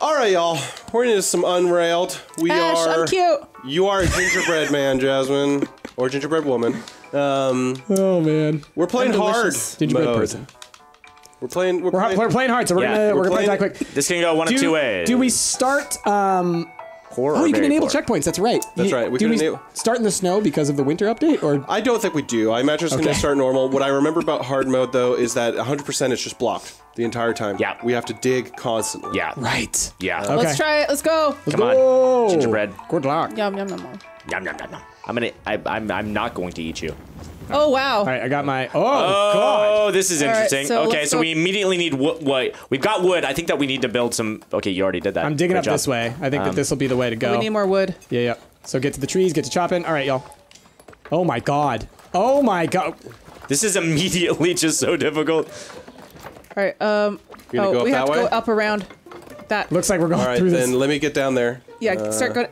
All right, y'all. We're into some Unrailed. We Ash, are. I'm cute. You are a gingerbread man, Jasmine, or gingerbread woman. Oh man, we're playing hard. Gingerbread mode. Person. We're playing hard, so we're gonna play that quick. This can go one of two ways. Do we start? Horror. Oh, you can enable checkpoints. That's right. That's right. We can start in the snow because of the winter update, or I don't think we do. I imagine it's going to start normal. What I remember about hard mode though is that 100% it's just blocked the entire time. Yeah. We have to dig constantly. Yeah. Right. Yeah. Okay. Let's try it. Let's go. Come on. Gingerbread. Good luck. Yum yum yum yum. Yum yum yum yum. I'm not going to eat you. Oh wow! All right, I got my. Oh god! This is interesting. Right, so okay, so we immediately need wood. We've got wood. I think that we need to build some. Okay, you already did that. I'm digging up this way. I think that this will be the way to go. We need more wood. Yeah, yeah. So get to the trees, get to chopping. All right, y'all. Oh my god! Oh my god! This is immediately just so difficult. All right. We have to go up around. That looks like we're going through this. All right, then let me get down there. Yeah, start going.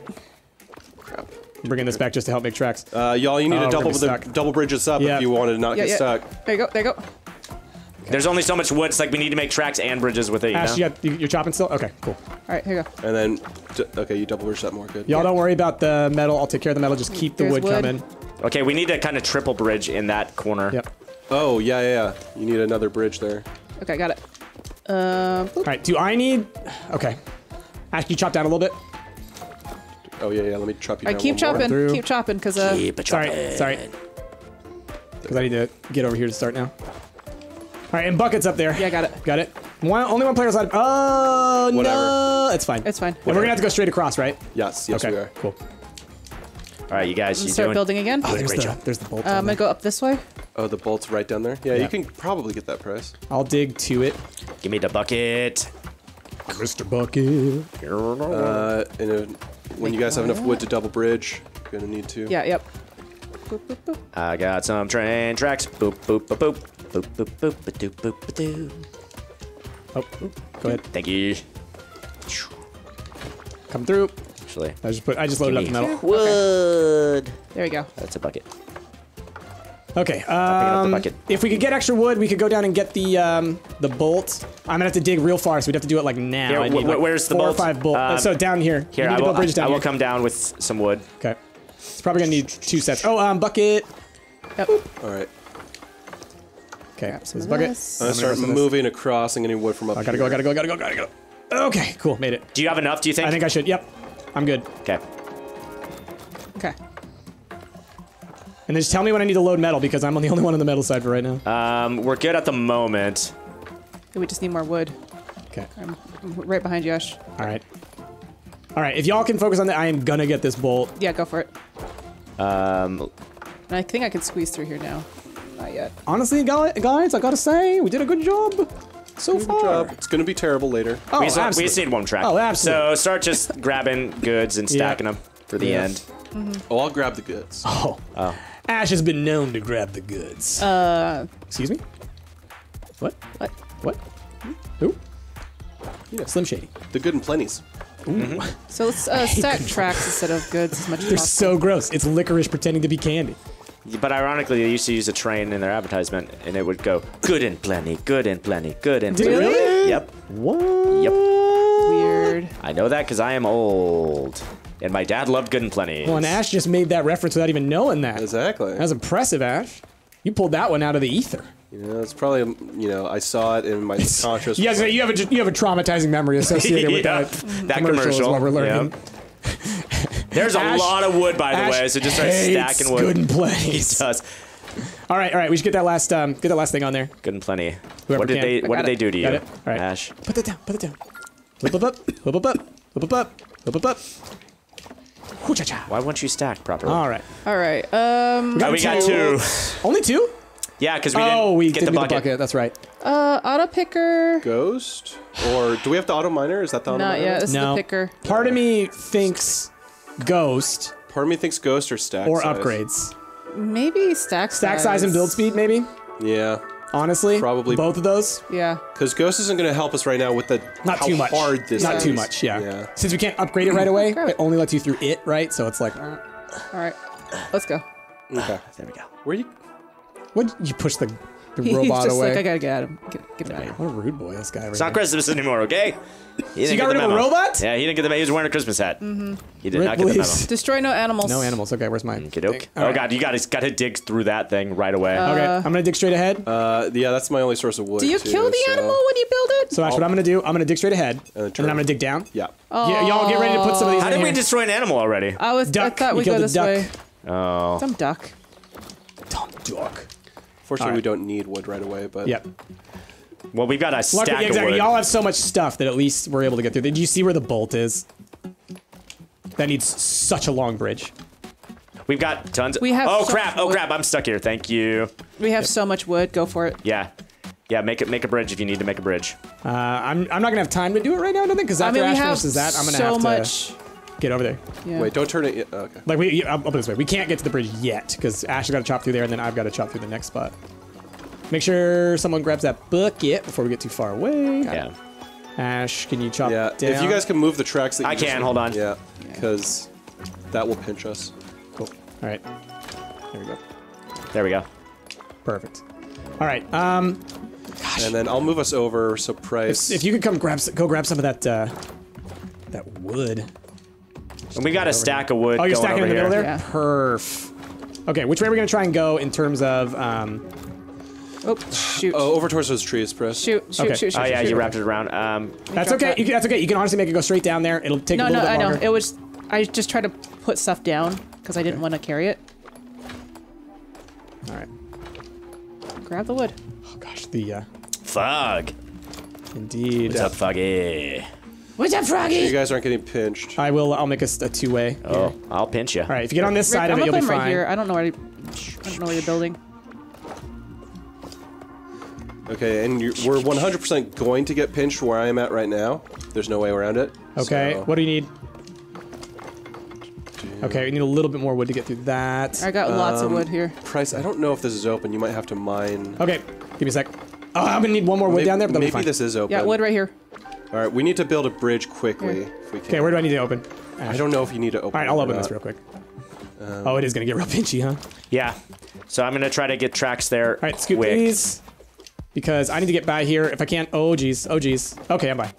I'm bringing this back just to help make tracks. Y'all, you need to double bridge us up if you want to not get stuck. There you go, there you go. Okay. There's only so much wood, it's like we need to make tracks and bridges with it, Ash, you're chopping still? Okay, cool. All right, here you go. And then, okay, you double bridge that more, good. Y'all don't worry about the metal, I'll take care of the metal, just keep the wood coming. Okay, we need to kind of triple bridge in that corner. Yep. Oh, yeah, yeah, yeah. You need another bridge there. Okay, got it. All right, do I need, okay. Ash, can you chop down a little bit? Oh yeah, yeah. Let me chop you. I keep chopping, cause keep sorry, cause I need to get over here to start now. All right, and buckets up there. Yeah, got it. Got it. Only one player allowed. Oh no, it's fine. It's fine. And we're gonna have to go straight across, right? Yes. Yes, we are. Cool. All right, you guys. You start building again. Oh, there's the bolt. I'm gonna go up this way. Oh, the bolt's right down there. Yeah, you can probably get that prize. I'll dig to it. Give me the bucket, Mr. Bucket. When you guys have enough wood to double bridge, you're gonna need to. Yeah, yep. Boop, boop, boop. I got some train tracks. Boop, boop, boop, boop. Boop, boop, boop, ba-doop, boop, ba-doop. Oh, go ahead. Thank you. Come through. Actually, I just loaded up the metal. Wood. Okay. There we go. That's a bucket. Okay, if we could get extra wood, we could go down and get the bolt. I'm gonna have to dig real far, so we'd have to do it like now. Here, where's the bolt? 4 or 5 bolts. So down here. Here, I will come down with some wood. Okay. It's probably gonna need 2 sets. Oh, bucket. Yep. All right. Okay, so this bucket. I'm gonna start moving across and getting wood from up here. I gotta go. Okay, cool, made it. Do you have enough, do you think? I think I should, yep. I'm good. Okay. Okay. And then just tell me when I need to load metal, because I'm the only one on the metal side for right now. We're good at the moment. We just need more wood. Okay. I'm right behind you, Ash. All right. All right, if y'all can focus on that, I am gonna get this bolt. Yeah, go for it. And I think I can squeeze through here now. Not yet. Honestly, guys, I gotta say, we did a good job. So far. It's gonna be terrible later. Oh, absolutely. We just need one track. Oh, absolutely. So start just grabbing goods and stacking them for the end. Mm-hmm. Oh, I'll grab the goods. Oh. Ash has been known to grab the goods. Excuse me? What? What? What? Who? Yeah. Slim Shady. The good and plenties. Ooh. Mm-hmm. So let's stack tracks instead of goods as much as possible. They're so gross. It's licorice pretending to be candy. But ironically, they used to use a train in their advertisement, and it would go, good and plenty, good and plenty, good and plenty. Really? Yep. What? Yep. Weird. I know that because I am old. And my dad loved Good and Plenty. Well, and Ash just made that reference without even knowing that. Exactly. That was impressive, Ash. You pulled that one out of the ether. You know, it's probably, you know, I saw it in my conscious. Yeah, so you have a traumatizing memory associated with that commercial. Is what we're learning. Yeah. There's a lot of wood, by the way, so just start stacking wood. Good and Plenty. He does. All right, we should get that last thing on there. Good and Plenty. Whoever what did they do to you, right. Ash? Put it down. Put it down. Flip up, flip up, flip up, flip up. Why won't you stack properly? All right. All right. We got two. Only 2? Yeah, because we didn't get the bucket. That's right. Auto picker. Ghost? Or do we have the auto miner? Is that the auto miner? Yeah, this is the picker. Part of me thinks ghost. Part of me thinks ghost or stack size. Or upgrades. Maybe stack size. Stack size and build speed, maybe? Yeah. Honestly, probably both of those. Yeah. Because ghost isn't going to help us right now with the how hard this is. Not too much. Yeah. Since we can't upgrade it right away, it only lets you through it, right? So it's like, all right, let's go. Okay, there we go. Where you? What you push the? the robot just away. Like, I gotta get out of him. Get him out of here. What a rude boy, this guy. Right, it's not Christmas anymore, okay? So you got rid of a robot? Yeah, he didn't get the memo. He was wearing a Christmas hat. Mm-hmm. He did not get the memo. Destroy no animals. No animals. Okay, where's mine? Okay. Oh, God, you got to dig through that thing right away. Okay, I'm going to dig straight ahead. Yeah, that's my only source of wood. Do you kill the animal when you build it? So that's what I'm going to do. I'm going to dig straight ahead, and then I'm going to dig down. Yeah. Y'all get ready to put some of these in. How did we destroy an animal already? I thought we go this way. Oh. Dumb duck. Dumb duck. Fortunately, we don't need wood right away, but... Yep. Well, we've got a stack of wood. Exactly. Y'all have so much stuff that at least we're able to get through. Did you see where the bolt is? That needs such a long bridge. We've got tons. We have. Oh crap! Oh crap! I'm stuck here. Thank you. We have so much wood. Go for it. Yeah, yeah. Make a bridge if you need to make a bridge. I'm not gonna have time to do it right now. I don't think, because after Ash finishes that, I'm gonna have to get over there. Yeah. Wait, don't turn it. Oh, okay. Like I'll put it this way. We can't get to the bridge yet because Ash has got to chop through there, and then I've got to chop through the next spot. Make sure someone grabs that bucket before we get too far away. Yeah. Ash, can you chop down? If you guys can move the tracks that you can, hold on. Yeah, because that will pinch us. Cool. All right. There we go. There we go. Perfect. All right. Gosh. And then I'll move us over, so Price... If you could come grab some of that, that wood. And we got a stack of wood. Oh, you're stacking in the middle there? Yeah. Perf. Okay, which way are we going to try and go in terms of, Oh, shoot. Oh, over towards those trees, Press. Shoot. Oh, yeah, you wrapped it around. That's okay. That's okay. You can honestly make it go straight down there. It'll take a little bit longer. No, I know. It was... I just tried to put stuff down because I didn't want to carry it. All right. Grab the wood. Oh, gosh. The, Fog. Indeed. What's up, Foggy? What's up, Froggy? You guys aren't getting pinched. I will. I'll make a two-way. Oh, yeah. I'll pinch you. All right. If you get on this side of it, you'll be fine. Right here. I don't know where you're building. Okay, and we're 100% going to get pinched where I am at right now. There's no way around it. Okay, so. What do you need? Okay, we need a little bit more wood to get through that. I got lots of wood here. Price, I don't know if this is open. You might have to mine. Okay, give me a sec. Oh, I'm gonna need one more wood down there, but maybe this is open. Yeah, wood right here. All right, we need to build a bridge quickly if we can. Okay, where do I need to open? Ash. I don't know if you need to open. All right, I'll open this real quick. Oh, it is gonna get real pinchy, huh? Yeah, so I'm gonna try to get tracks there. All right, scoop these. Because I need to get by here if I can't. Oh, geez. Oh, geez. Okay, I'm by.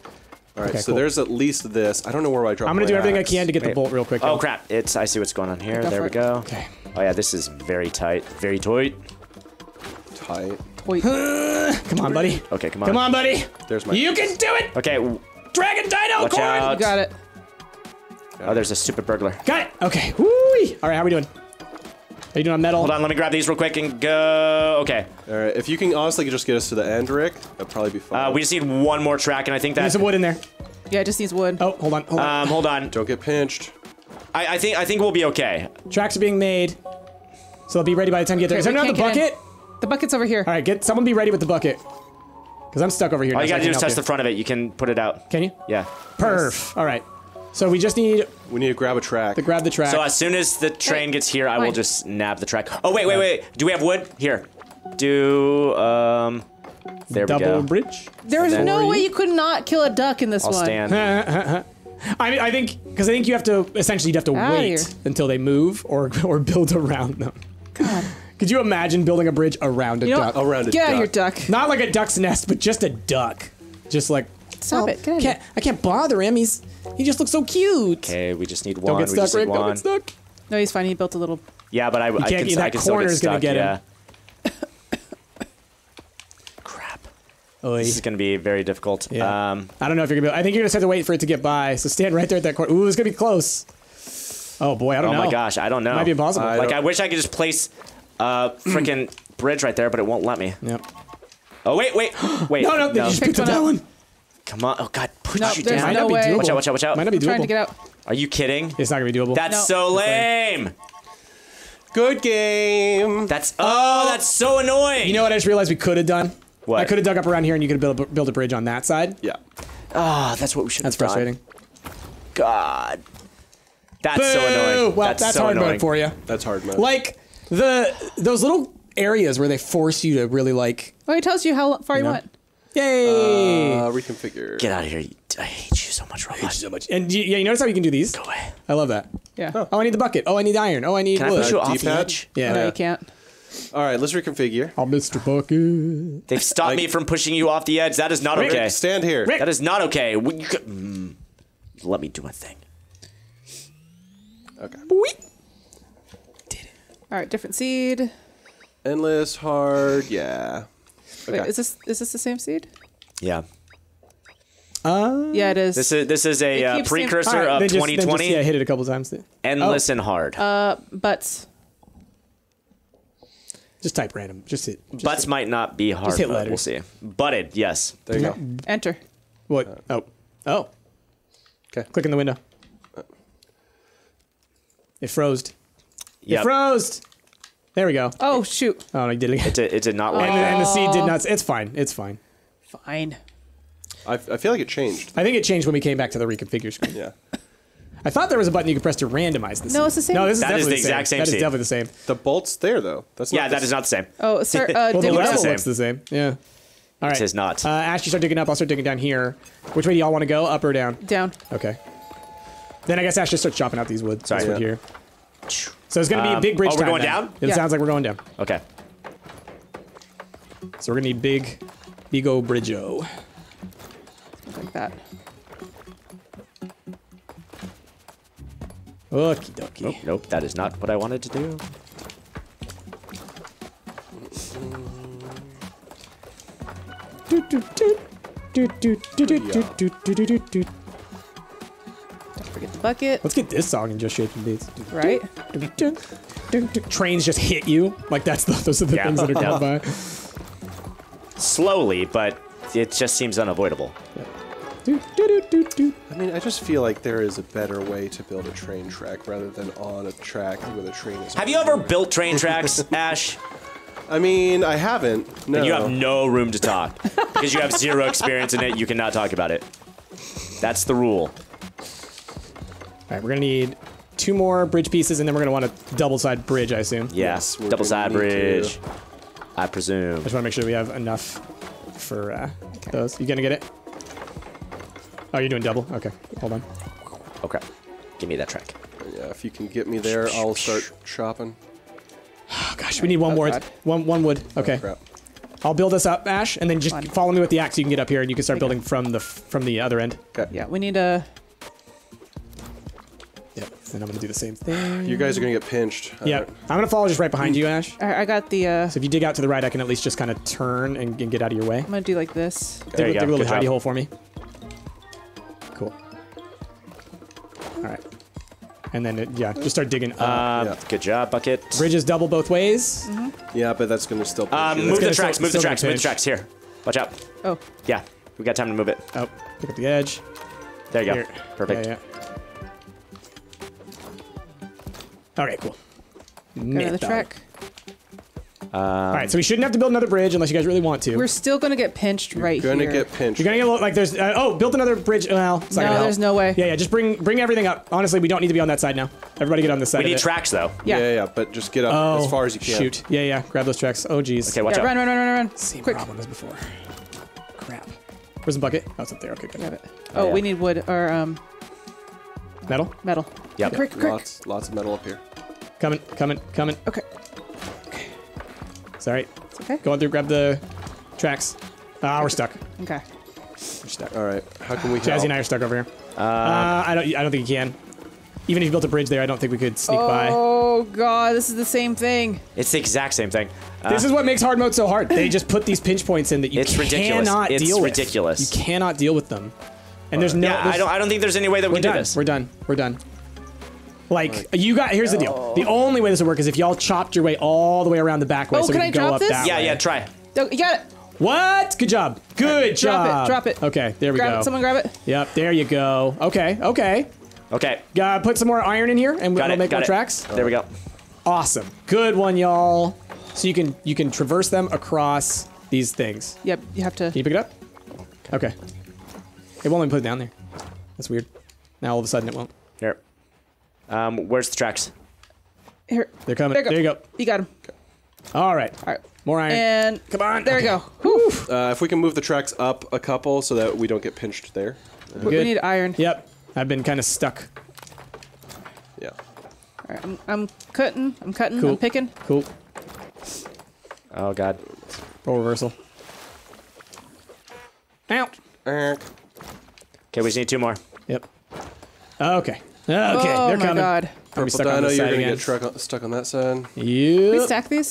All right, okay, so there's at least this. I don't know where I dropped. I'm going to do everything I can to get the bolt real quick. Oh, crap. I see what's going on here. There we go. Okay. Oh, yeah, this is very tight. Very tight. Tight. Come on, buddy. Okay, come on. Come on, buddy. There's my... You can do it! Okay. Dragon dino corn! You got it. Oh, there's a stupid burglar. Got it! Okay. Woo-wee. All right, how are we doing? Are you doing on metal? Hold on, let me grab these real quick and go. Okay. All right, if you can honestly just get us to the end, Rick, that'd probably be fine. We just need one more track, and I think that. There's some wood in there. Yeah, it just needs wood. Oh, hold on. Hold on. Don't get pinched. I think we'll be okay. Tracks are being made, so they'll be ready by the time you get there. Is there not the bucket? The bucket's over here. All right, get someone be ready with the bucket, because I'm stuck over here. All you gotta do is touch the front of it. You can put it out. Can you? Yeah. Perf. Yes. All right. So we just need... We need to grab a track. To grab the track. So as soon as the train gets here, I will just nab the track. Oh, wait. Do we have wood? Here. Do, there we go. Double bridge? There is no way you could not kill a duck in this one. I'll stand. I think... Because I think you have to... Essentially, you'd have to wait until they move or build around them. God. Could you imagine building a bridge around a duck? Around a duck. Get out of your duck. Not like a duck's nest, but just a duck. Just like... Stop it. I can't bother him. He just looks so cute. Okay, we just need one. Don't get stuck, Rick. Don't get stuck. No, he's fine. He built a little. Yeah, but I can still get stuck. That corner's gonna get him. Crap. Oy. This is gonna be very difficult. Yeah. I don't know if you're gonna be. I think you're gonna have to wait for it to get by. So stand right there at that corner. Ooh, it's gonna be close. Oh boy, I don't know. Oh my gosh, I don't know. It might be impossible. Like I wish I could just place a freaking bridge right there, but it won't let me. Yep. Oh wait. No. They just picked up that one. Come on! Oh God! Push you down. Might not be doable. Watch out! Watch out! Might not be doable. I'm trying to get out. Are you kidding? It's not gonna be doable. That's so lame. Good game. That's that's so annoying. You know what? I just realized we could have done. What? I could have dug up around here, and you could have built a bridge on that side. Yeah. Ah, that's what we should. That's frustrating. God. That's so annoying. Well, that's hard mode for you. That's hard mode. Like those little areas where they force you to really like. Well, it tells you how far you went. Yay! Reconfigure. Get out of here. I hate you so much, Robot. I hate you so much. And you notice how you can do these? Go away. I love that. Yeah. Oh, I need the bucket. Oh, I need iron. Oh, I need wood. Can I push you off the edge? Yeah. No, you can't. All right, let's reconfigure. Oh, Mr. Bucket. They've stopped me from pushing you off the edge. That is not okay. Stand here. Rick. That is not okay. Let me do my thing. Okay. Did it. All right, different seed. Endless, hard, yeah. Okay. Wait, is this the same seed? Yeah. Yeah, it is. This is a precursor of 2020. Yeah, I hit it a couple times. Endless and hard. Butts. Just type random. Just hit. Just butts hit. Might not be hard. Just hit letters. We'll see. Butted. Yes. There you go. Enter. What? Oh. Okay. Click in the window. It froze. Yep. It froze. There we go. Oh shoot. Oh, no, you did it again. It did not work. And the seed did not. It's fine. It's fine. Fine. I feel like it changed. I think it changed when we came back to the reconfigure screen. Yeah. I thought there was a button you could press to randomize this. No, it's the same. No, this is that definitely is the exact same. That is definitely the same. The bolt's there though. That's not that is not the same. Oh, sir. Well, the level looks the same. Yeah. All right. It is not. Ash, you start digging up. I'll start digging down here. Which way do y'all want to go? Up or down? Down. Okay. Then I guess Ash just starts chopping out these wood. Sorry. This wood here. So it's gonna be a big bridge. Oh, we're going down. It sounds like we're going down. Okay. So we're gonna need big old bridge-o. Like that. Okie dokie. Nope, nope, that is not what I wanted to do. Don't forget the bucket. Let's get this song and just shake some beats. Right? Trains just hit you. Like, those are the things that are going by. Slowly, but it just seems unavoidable. Yeah. I mean, I just feel like there is a better way to build a train track rather than on a track with a train. Have you ever built train tracks, Ash? I mean, I haven't. No. And you have no room to talk because you have zero experience in it. You cannot talk about it. That's the rule. All right, we're gonna need two more bridge pieces, and then we're gonna want a double-side bridge, I assume. Yes, double-side bridge. I presume. I just want to make sure we have enough for those. You gonna get it? Oh, you're doing double? Okay, hold on. Okay, give me that track. Yeah, if you can get me there, I'll start chopping. Oh, gosh, we need one wood. One wood. Okay. Oh, I'll build this up, Ash, and then just follow me with the axe. So you can get up here, and you can start building from the other end. Okay. Yeah, we need a. Yep. And I'm gonna do the same thing. You guys are gonna get pinched. Yeah. Right. I'm gonna follow just right behind you, Ash. All right, I got the. So if you dig out to the right, I can at least just kind of turn and get out of your way. I'm gonna do like this. Okay. Dig a little hidey hole for me. All right, and then just start digging up. Good job, bucket. Bridges double both ways. Mm-hmm. Yeah, but that's gonna still. Move the tracks. Here, watch out. Oh. Yeah, we got time to move it. Oh, pick up the edge. There you go. Perfect. Yeah, yeah. All right, cool. Another track. All right, so we shouldn't have to build another bridge unless you guys really want to. We're still gonna get pinched right here. You're gonna get pinched. You're gonna get there's build another bridge. Well, it's not gonna help. There's no way. Yeah, just bring everything up. Honestly, we don't need to be on that side now. Everybody get on this side. We need tracks though. Yeah. Yeah, but just get up as far as you can. Shoot. Yeah. Grab those tracks. Oh geez. Okay, watch out. Run. Same problem as before. Crap. Where's the bucket? Oh, it's up there. Okay, good. Grab it. Oh, we need wood or metal. Metal. Yeah. Quick. Lots of metal up here. Coming. Okay. All right. It's okay. Go on through, grab the tracks. We're stuck. Okay. We're stuck. All right. How can we Jazzy and I are stuck over here. I don't think you can. Even if you built a bridge there, I don't think we could sneak by. Oh god, this is the same thing. It's the exact same thing. This is what makes hard mode so hard. They just put these pinch points in that you cannot deal with. It's ridiculous. You cannot deal with them. And there's no I don't think there's any way that we can do this. We're done. Like, you got, here's the deal. The only way this would work is if y'all chopped your way all the way around the back way so we can go up that way. Yeah, try. You got it. What? Good job. Good job. Drop it. Okay, there we go. Grab it, someone grab it. Yep, there you go. Okay. Put some more iron in here and we'll make more tracks. There we go. Awesome. Good one, y'all. So you can traverse them across these things. Yep, you have to. Can you pick it up? Okay. It won't let me put it down there. That's weird. Now all of a sudden it won't. There. Where's the tracks? Here. They're coming. There you go. You got them. All right. More iron. And come on. There we go. Whew. If we can move the tracks up a couple so that we don't get pinched there. We need iron. Yep. I've been kind of stuck. Yeah. All right. I'm cutting. I'm picking. Cool. Oh god. Roll reversal. Ow. Okay, we just need two more. Yep. Okay. Okay, oh, they're coming. Oh my god. Purple dino, you're gonna get stuck on that side. Yep. Can we stack these?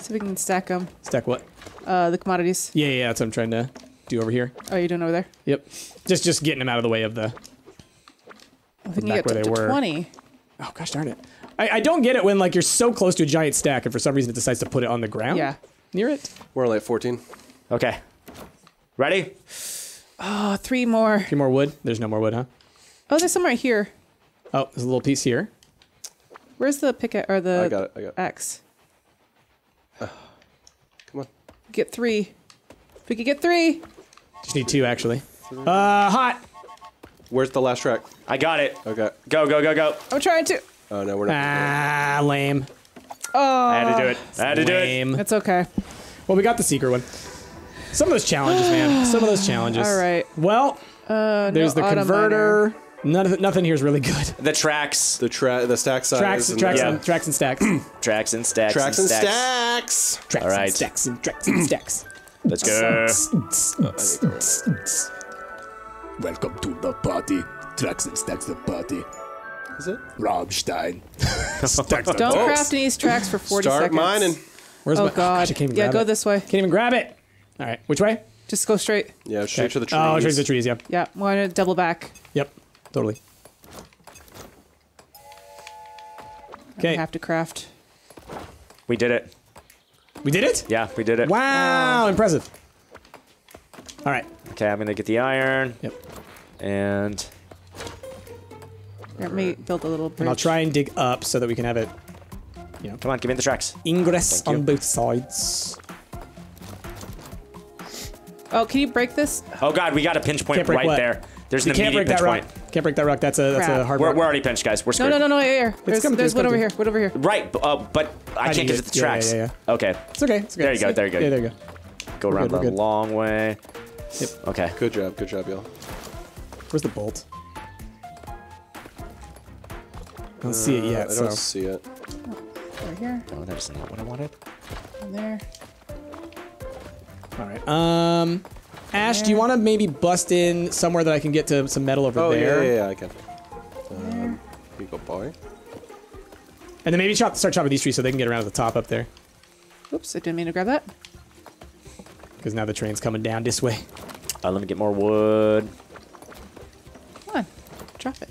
See if we can stack them. Stack what? The commodities. Yeah, yeah, that's what I'm trying to do over here. Oh, you're doing over there? Yep. Just getting them out of the way of the... I think you get up to 20. Oh, gosh darn it. I don't get it when, like, you're so close to a giant stack and for some reason it decides to put it on the ground. Yeah. Near it. We're only at 14. Okay. Ready? Oh, three more. Three more wood? There's no more wood, huh? Oh, there's some right here. Oh, there's a little piece here. Where's the pickaxe or the axe? Come on. Get three. If we could get three. Just need two, actually. Hot. Where's the last track? I got it. Okay. Go, go, go, go. I'm trying to. Oh, no, we're not. Ah, lame. Oh. I had to do it. I had to do it. It's okay. Well, we got the secret one. Some of those challenges, man. Some of those challenges. All right. Well, there's the converter. Nothing here is really good. The tracks. The stack size. Tracks and stacks. Tracks and stacks. Tracks and stacks. Tracks and stacks and tracks and stacks. Let's go. Welcome to the party. Tracks and stacks the party. Is it? Rammstein. Don't craft these tracks for 40 seconds. Start mining. Where's my... Oh, God. Yeah, go this way. Can't even grab it. All right. Which way? Just go straight. Yeah, straight to the trees. Oh, straight to the trees, yeah. Yeah, we're going to double back. Yep. Totally. Okay. We have to craft. We did it. We did it? Yeah, we did it. Wow, impressive. All right. Okay, I'm gonna get the iron. Yep. And let me build a little bridge. And I'll try and dig up so that we can have it. You know. Come on, give me the tracks. Ingress on both sides. Oh, can you break this? Oh God, we got a pinch point right there. There's an immediate pinch point. Can't break that rock. That's a hard rock. We're already pinched, guys. We're screwed. No, here. There's one over here. What over here? Right, but I can't get to the tracks. Yeah. Okay. It's okay. There you go. There you go. Yeah, there you go. Go around the long way. Yep. Okay. Good job, y'all. Where's the bolt? I don't see it yet. I don't see it. Right here. No, that's not what I wanted. And there. All right. Ash, do you want to maybe bust in somewhere that I can get to some metal over there? Yeah, I can. Here you go, boy. And then maybe start chopping these trees so they can get around to the top up there. Oops, I didn't mean to grab that. Because now the train's coming down this way. Let me get more wood. Come on, drop it.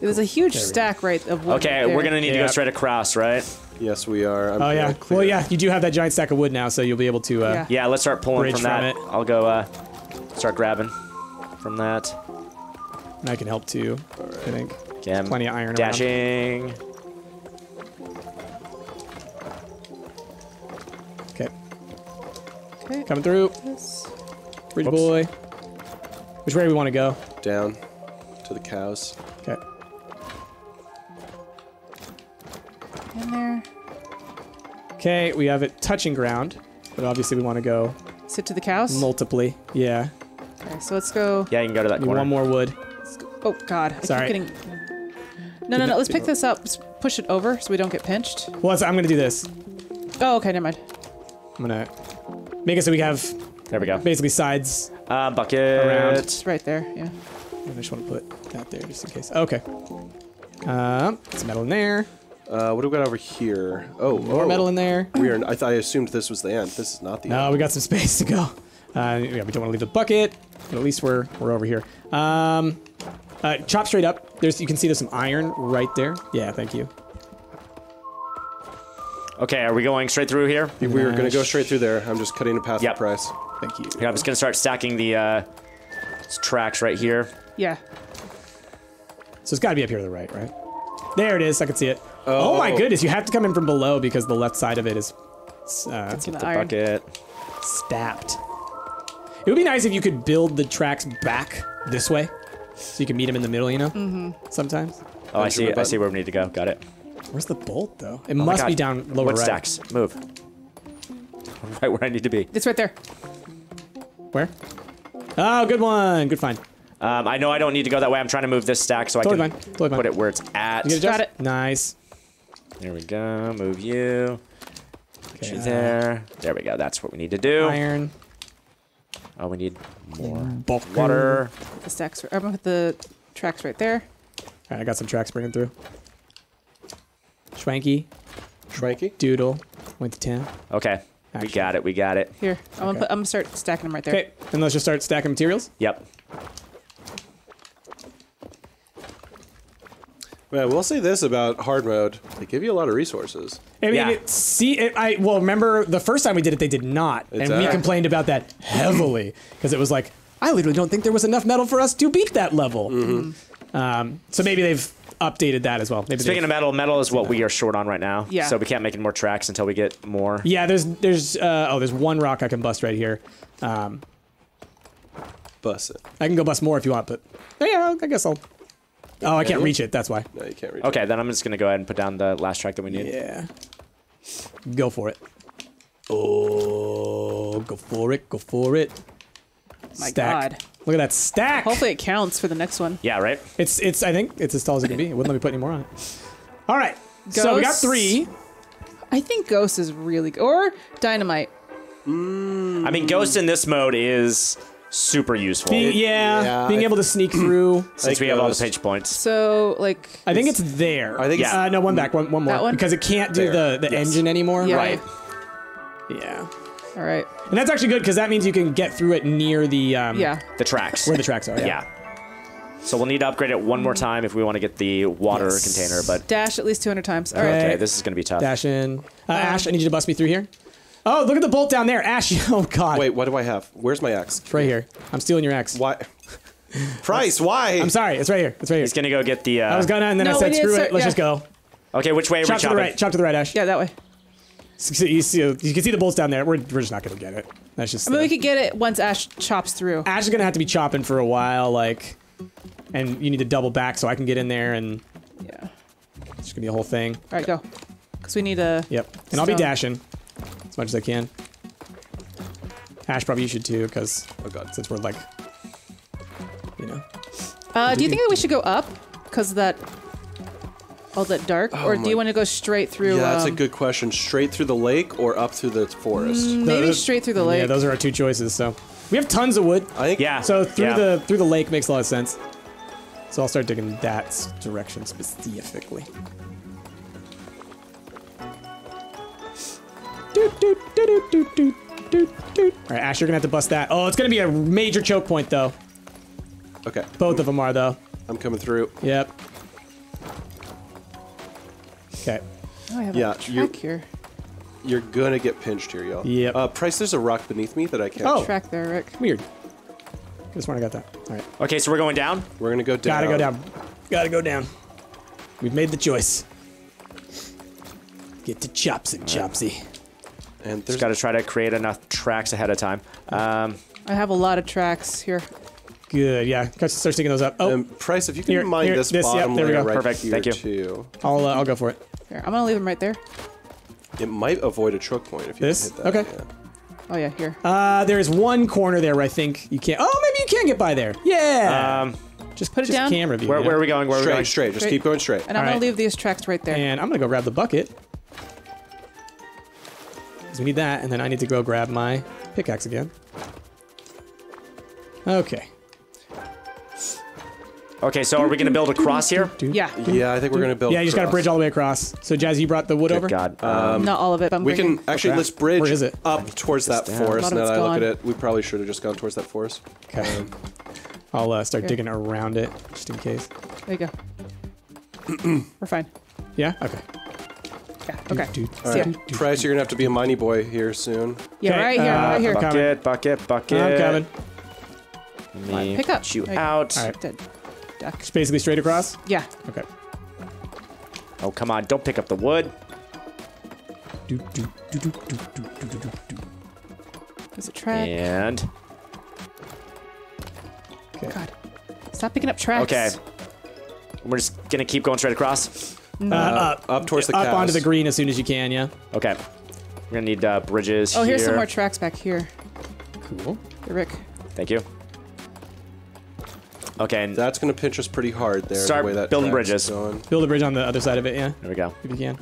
It was a huge stack of wood. Okay, we're gonna need to go straight across, right? Yes, we are. I'm Well, yeah, you do have that giant stack of wood now, so you'll be able to. Yeah, let's start pulling from that. I'll go start grabbing from that. And I can help too. All right. I think. Okay, there's plenty of iron. Dashing. Around. Coming through. Bridge boy. Which way do we want to go? Down. To the cows. Okay. In there. Okay, we have it touching ground, but obviously we want to go... Sit to the cows? Multiply, yeah. Okay, so let's go... Yeah, you can go to that corner. One more wood. Oh, God. Sorry. I keep getting... No, let's pick this up. Let's push it over so we don't get pinched. Well, I'm going to do this. Oh, okay, never mind. I'm going to... Make it so we have. There we go. Basically, sides. Bucket. Around. It's right there. Yeah. I just want to put that there just in case. Okay. Some metal in there. What do we got over here? Oh, more metal in there. Weird. I assumed this was the end. This is not the end. No, we got some space to go. Yeah, we don't want to leave the bucket, but at least we're over here. Chop straight up. You can see there's some iron right there. Yeah. Thank you. Okay, are we going straight through here? We were going to go straight through there. I'm just cutting a path for price. Thank you. Yeah, I'm just going to start stacking the tracks right here. Yeah. So it's got to be up here to the right, right? There it is. I can see it. Oh my goodness. You have to come in from below because the left side of it is... Let's get the bucket. Stacked. It would be nice if you could build the tracks back this way. So you can meet them in the middle, you know? Mm-hmm. Sometimes. Oh, I see where we need to go. Got it. Where's the bolt, though? It must be down lower right. What stacks? Move. Right where I need to be. It's right there. Where? Oh, good one. Good find. I know I don't need to go that way. I'm trying to move this stack so I can put it where it's at. Got it. Nice. There we go. Move you. Okay, there. There we go. That's what we need to do. Iron. Oh, we need more bulk water. Put the stacks. I'm gonna put the tracks right there. All right, I got some tracks bringing through. Schwanky. Schwanky. Doodle. Went to 10. Okay. Action. We got it. We got it. Here. I'm okay. I'm gonna start stacking them right there. Okay. And let's just start stacking materials. Yep. Well, we'll say this about hard mode: they give you a lot of resources. I mean, well, remember the first time we did it, they did not, and we complained about that heavily because it was like, I literally don't think there was enough metal for us to beat that level. Mm-hmm. So maybe they've updated that as well. Maybe speaking of metal, metal is what we are short on right now. Yeah. So we can't make any more tracks until we get more. Yeah. There's one rock I can bust right here. Bust it. I can go bust more if you want, but yeah, I guess I'll. Oh, I can't reach it. That's why. No, you can't reach it. Okay, then I'm just going to go ahead and put down the last track that we need. Yeah. Go for it. Oh, go for it. Go for it. My stack. God. Look at that stack. Hopefully it counts for the next one. Yeah, right? It's. I think it's as tall as it can be. It wouldn't let me put any more on it. All right. Ghosts. So we got 3. I think Ghost is really good. Or Dynamite. Mm. I mean, Ghost in this mode is... super useful. Being able to sneak through. Since we have all the page points. So, like... I think it's there. I think it's... no, one back. One more. That one? Because it can't do the engine anymore. Yeah. Right. Yeah. All right. And that's actually good, because that means you can get through it near the... the tracks. Where the tracks are. Yeah. So we'll need to upgrade it one more time if we want to get the water container, but... Dash at least 200 times. All right. Okay, this is going to be tough. Dash in. Ash, I need you to bust me through here. Oh, look at the bolt down there, Ash. Oh, God. Wait, what do I have? Where's my axe? It's right here. I'm stealing your axe. Why? Price, why? I'm sorry. It's right here. It's right here. He's going to go get the... I was going to, and then I said, screw it. Let's just go. Okay, which way are we chopping? Chop to the right. Chop to the right, Ash. Yeah, that way. So you can see the bolts down there. We're just not going to get it. That's just... I mean, we could get it once Ash chops through. Ash is going to have to be chopping for a while, like... And you need to double back so I can get in there, and... Yeah. It's going to be a whole thing. All right, go. Because we need a... Yep. And stone. I'll be dashing. As much as I can. Ash, probably you should too, because, oh God, since we're like, you know. Do you think that we should go up? Because of that, all that dark? Oh, or do you want to go straight through? Yeah, that's a good question. Straight through the lake or up through the forest? Maybe straight through the lake. Yeah, those are our two choices, so. We have tons of wood. I think, so through the lake makes a lot of sense. So I'll start digging that direction specifically. Alright, Ash, you're gonna have to bust that. Oh, it's gonna be a major choke point, though. Okay. Both of them are, though. I'm coming through. Yep. Okay. Oh, I have a track here. You're gonna get pinched here, y'all. Yep. Price, there's a rock beneath me that I can't... Oh! Track there, Rick. Weird. This one I got that. Alright. Okay, so we're going down? We're gonna go down. Gotta go down. Gotta go down. We've made the choice. Get to chops and chopsy. And just gotta try to create enough tracks ahead of time. I have a lot of tracks here. Good, yeah. Start sticking those up. Oh, Price, if you can mine this bottom layer right here. Perfect. Thank you. I'll go for it. Here, I'm gonna leave them right there. It might avoid a choke point if you hit that. Okay. Yeah. Oh yeah, here. There is one corner there where I think you can't. Oh, maybe you can get by there. Yeah. Just put it down. Camera view. Where are we going? Where are we going? Straight. Just keep going straight. And I'm gonna leave these tracks right there. And I'm gonna go grab the bucket. We need that, and then I need to go grab my pickaxe again. Okay. Okay, so are we gonna build across here? Yeah. Yeah, I think we're gonna build. Yeah, you just gotta bridge all the way across. So, Jazz, you brought the wood over? God. Not all of it, but we can actually let's bridge up towards that forest. Now that I look at it, we probably should have just gone towards that forest. Okay. I'll start digging around it just in case. There you go. We're fine. Yeah. Okay. Okay. Right. Price, you're gonna have to be a miney boy here soon. Yeah, right here. Bucket, bucket, bucket. I'm coming. Pick up. You out. All right. It's basically straight across. Yeah. Okay. Oh come on! Don't pick up the wood. There's a track. And. Okay. Oh, God, stop picking up tracks. Okay. We're just gonna keep going straight across. Up towards the cows. Up onto the green as soon as you can, yeah. Okay. We're gonna need bridges here. Oh, here's some more tracks back here. Cool. Hey, Rick. Thank you. Okay. And that's gonna pinch us pretty hard there. Start the way that building bridges. Build a bridge on the other side of it, yeah. There we go. If you can.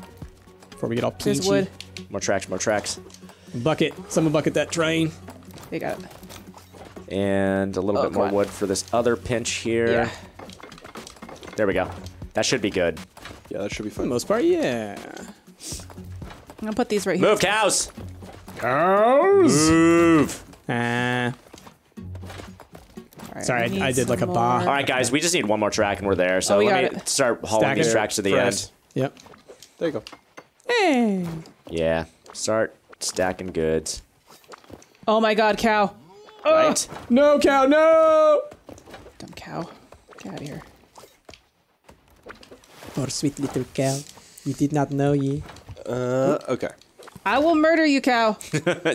Before we get all pinchy. There's wood. More tracks, more tracks. Bucket. Someone bucket that train. They got it. And a little bit more wood for this other pinch here. Yeah. There we go. That should be good. Yeah, that should be fun. For the most part, yeah. I'm gonna put these right here. Move, cows! Cows! Move! Right, sorry, I did like a bar. All right, guys, we just need one more track and we're there. So let me start hauling these tracks to the end. Yep. There you go. Hey! Yeah. Start stacking goods. Oh my god, cow. Right? No, cow, no! Dumb cow. Get out of here. Poor sweet little cow. We did not know ye. Okay. I will murder you, cow.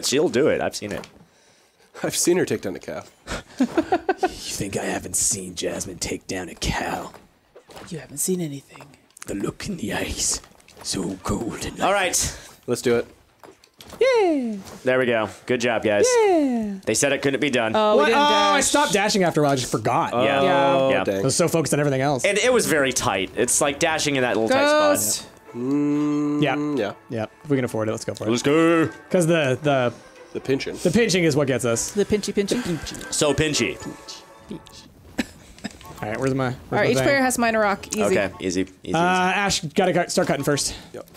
She'll do it. I've seen it. I've seen her take down a cow. You think I haven't seen Jasmine take down a cow? You haven't seen anything. The look in the eyes. So cold. All right. Let's do it. Yeah. There we go. Good job, guys. Yeah. They said it couldn't be done. Oh, we didn't dash. I stopped dashing after a while. I just forgot. Oh, yeah. Dang. I was so focused on everything else. And it was very tight. It's like dashing in that little tight spot. Yeah. Yeah. If we can afford it, let's go for it. Let's go. Because the pinching. The pinching is what gets us. The pinchy. So pinchy. All right, where's my? All right, each player has minor rock. Easy. Okay, easy. Ash, gotta start cutting first. Yep.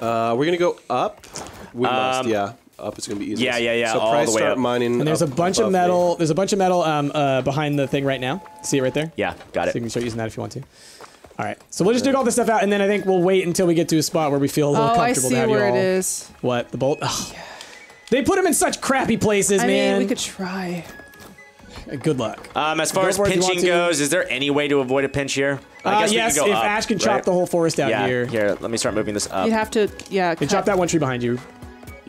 We're gonna go up. We must, yeah. Up is gonna be easy. Yeah. So all the way start up. Mining. And there's a bunch of metal. There's a bunch of metal behind the thing right now. See it right there? Yeah, got it. So you can start using that if you want to. All right, so we'll just dig all this stuff out, and then I think we'll wait until we get to a spot where we feel a little comfortable. I see where it is. What the bolt? Oh. Yeah. They put them in such crappy places, man. I mean, we could try. Good luck. As far as pinching goes, is there any way to avoid a pinch here? I guess yes, we can go up, Ash can chop the whole forest down here. Here, let me start moving this up. You have to, and chop that one tree behind you,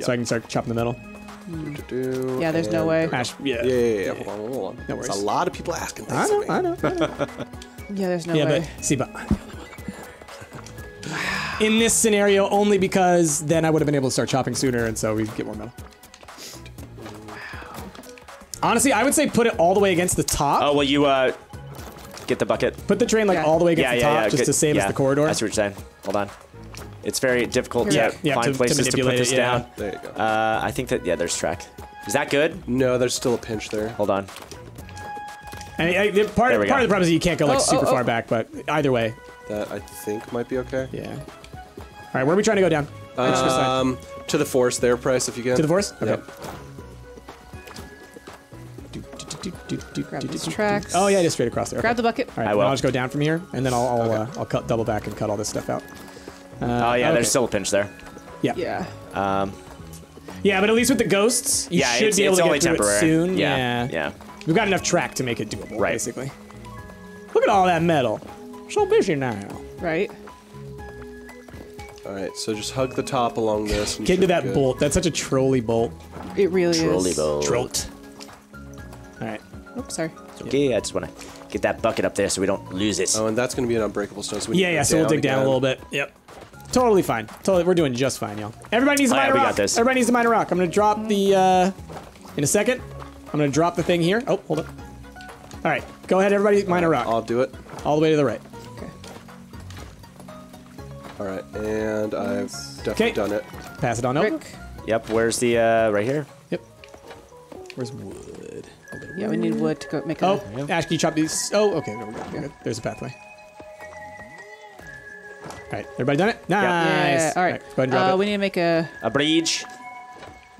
so I can start chopping the middle. Yeah, there's no way. Ash, yeah. Hold on. No worries. There's a lot of people asking things. I know. Yeah, there's no way. But in this scenario, only because then I would have been able to start chopping sooner, and so we'd get more metal. Honestly, I would say put it all the way against the top. Oh, well, you get the bucket. Put the train like all the way against the top, just to save us the corridor. That's what you're saying. Hold on. It's very difficult to find places to put this down. There you go. I think that, there's track. Is that good? No, there's still a pinch there. Hold on. Part of the problem is you can't go like super far back, but either way. That I think might be okay. Yeah. All right, where are we trying to go down? To the forest there, Price, if you can. To the forest? Okay. Yep. Grab these tracks. Oh yeah, just straight across there. Okay. Grab the bucket. All right, I'll just go down from here, and then I'll cut, double back, and cut all this stuff out. There's still a pinch there. Yeah. Yeah. But at least with the ghosts, you should be able to get through it soon. Yeah. We've got enough track to make it doable, basically. Look at all that metal. So busy now. Right. All right, so just hug the top along this. Get into that bolt. That's such a trolley bolt. It really is. Trolley bolt. All right. Oops, sorry. It's okay, I just want to get that bucket up there so we don't lose it. Oh, and that's going to be an unbreakable stone. So we so we'll dig down a little bit. Yep. Totally fine. We're doing just fine, y'all. Everybody needs a minor rock. We got this. Everybody needs a minor rock. I'm going to drop the, in a second, I'm going to drop the thing here. Oh, hold up. All right. Go ahead, everybody. Minor rock. I'll do it. All the way to the right. Okay. All right, and I've definitely done it. Pass it on over. Yep, where's the, right here? Yep. Where's wood? Yeah, we need wood to go make a... Oh, Ash, can you chop these? Oh, okay, there we go. Yeah. There's a pathway. All right, everybody done it? Nice. Yeah, all right. Go ahead and drop it. We need to make a... A bridge.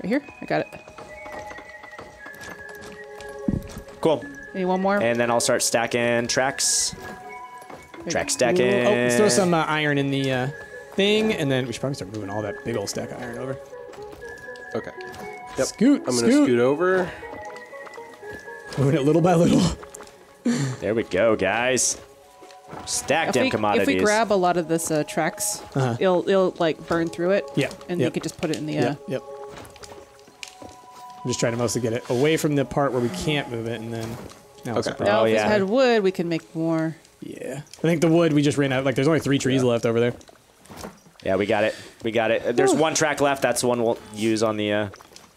Right here? I got it. Cool. Need one more? And then I'll start stacking tracks. Track stacking. Ooh. Oh, let's throw some iron in the thing, and then we should probably start moving all that big old stack of iron over. Okay. Yep. Scoot. I'm going to scoot over. Moving it little by little. There we go, guys. Stacked in commodities. If we grab a lot of this tracks, it'll like burn through it. Yeah. And you could just put it in the. Yep. I'm just trying to mostly get it away from the part where we can't move it, and then. Now it's a problem. If we had wood, we can make more. Yeah. I think the wood we just ran out. Like, there's only 3 trees left over there. Yeah, we got it. There's one track left. That's the one we'll use on the.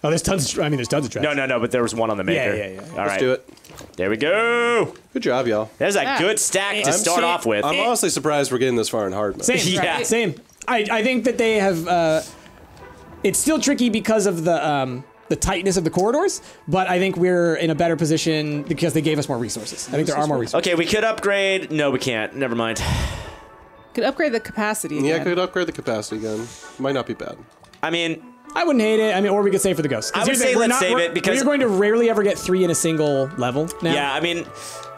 Oh, there's tons. There's tons of tracks. No, but there was one on the maker. Yeah. Let's do it. There we go. Good job, y'all. There's a good stack to start off with. I'm honestly surprised we're getting this far in hard mode. Same. I think that they have It's still tricky because of the tightness of the corridors, but I think we're in a better position because they gave us more resources. I think there are more resources. Okay, we could upgrade. No, we can't. Never mind. Could upgrade the capacity again. Yeah, could upgrade the capacity again. Might not be bad. I mean, I wouldn't hate it. I mean, or we could save for the ghost. I would say let's save it because you're going to rarely ever get 3 in a single level now. Yeah, I mean,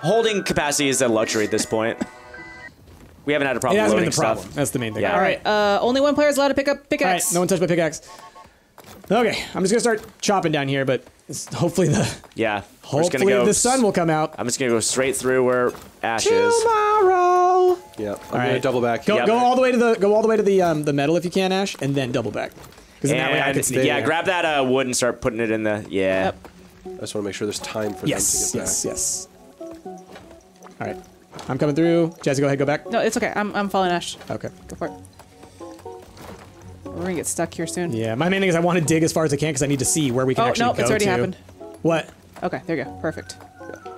holding capacity is a luxury at this point. We haven't had a problem loading stuff. That's the main thing. Yeah. All right. Only one player is allowed to pick up pickaxe. All right, no one touched my pickaxe. Okay, I'm just gonna start chopping down here, but hopefully the sun will come out. I'm just gonna go straight through where Ash is. Tomorrow. Yep. I'm gonna double back. Go all the way to the the metal if you can, Ash, and then double back. Because that way I can stay. Yeah, grab that wood and start putting it in the I just want to make sure there's time for them to get back. Yes. All right, I'm coming through. Jazzy, go ahead, go back. No, it's okay. I'm following Ash. Okay, go for it. We're gonna get stuck here soon. Yeah, my main thing is I want to dig as far as I can because I need to see where we can actually go to. Oh, no, it's already happened. What? Okay, there you go. Perfect.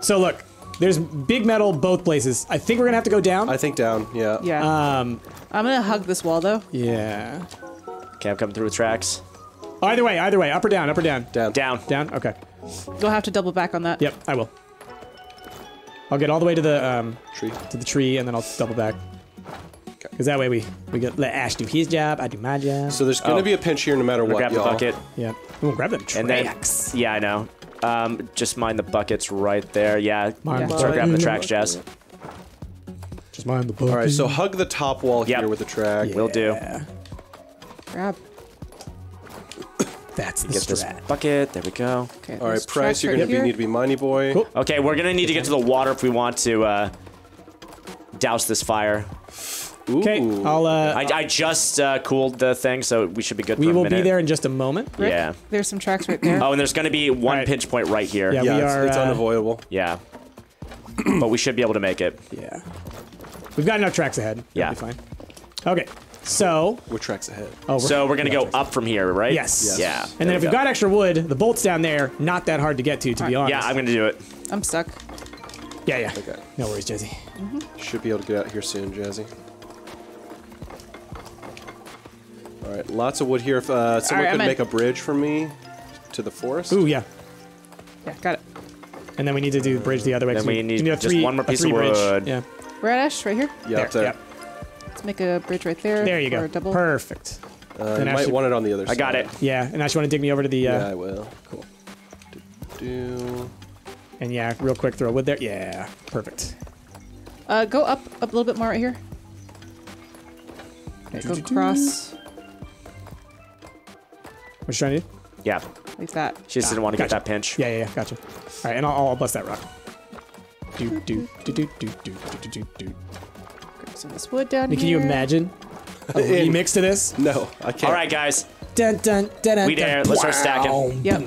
So look, there's big metal both places. I think we're gonna have to go down. I think down, yeah. Yeah. I'm gonna hug this wall though. Yeah. Okay, I'm coming through with tracks. Either way, up or down, up or down. Down. Down. Down, okay. You'll have to double back on that. Yep, I will. I'll get all the way to the tree. To the tree, and then I'll double back. Because that way we get, let Ash do his job, I do my job. So there's gonna be a pinch here no matter what, grab the bucket. Yeah. We'll grab them tracks. Yeah, I know. Just mind the buckets right there. Yeah. Start grabbing the tracks, Jazz. Just mind the bucket. All right, so hug the top wall here with the track. Yeah. Will do. Grab. That's the this bucket. There we go. Okay, all right, Price, you're gonna need to be Miney Boy. Cool. Okay, we're gonna need to get to the water if we want to douse this fire. Okay, I'll, I just cooled the thing, so we should be good for a minute. We will be there in just a moment. Rick, yeah. There's some tracks right there. Oh, and there's going to be one pinch point right here. Yeah, it's unavoidable. Yeah. But we should be able to make it. Yeah. We've got enough tracks ahead. Yeah. That'll be fine. Okay, so. We're tracks ahead. Oh, so we're going to go up from here, right? Yes. Yeah. And then if we've got extra wood, the bolt's down there, not that hard to get to be honest. Yeah, I'm going to do it. I'm stuck. Yeah, yeah. Okay. No worries, Jazzy. Mm-hmm. Should be able to get out here soon, Jazzy. All right, lots of wood here. If someone could make a bridge for me to the forest. Ooh, yeah. Yeah, got it. And then we need to do the bridge the other way. Then we need just one more piece of wood. Yeah. We're at Ash, right here? Yeah, up there. Yep. Let's make a bridge right there. There you go. Double. Perfect. You might want it on the other side. I got it. Yeah, and Ash, you want to dig me over to the... Yeah, I will. Cool. And yeah, real quick, throw wood there. Yeah, perfect. Go up a little bit more right here. Okay, go across. What you trying to do? Yeah. Leave that. She just didn't want to get that pinch. Yeah, yeah, yeah. Gotcha. All right, and I'll bust that rock. Grab some of this wood down here. Can you imagine a remix to this? No, I can't. All right, guys. Dun, dun, dun, dun, we there. Let's start stacking. Yep.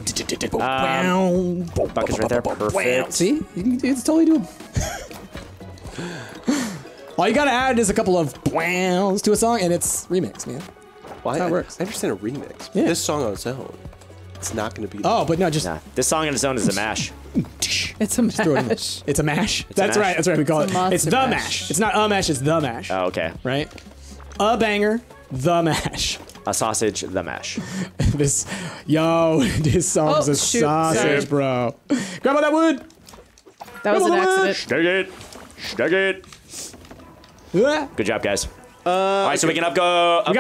Buckets right there. Perfect. See? You can totally do them. All you got to add is a couple of wows to a song, and it's remixed, man. Well, that works. I understand a remix. Yeah. This song on its own, it's not going to be. Oh, but no, just this song on its own is a mash. It's a mash. It's a mash. That's right. That's right. We call it. It's the mash. It's not a mash. It's the mash. Oh, okay. Right. A banger. The mash. A sausage. The mash. This song is a sausage, bro. Grab all that wood. That was an accident. Stick it. Stick it. Good job, guys. All right, so we can upgrade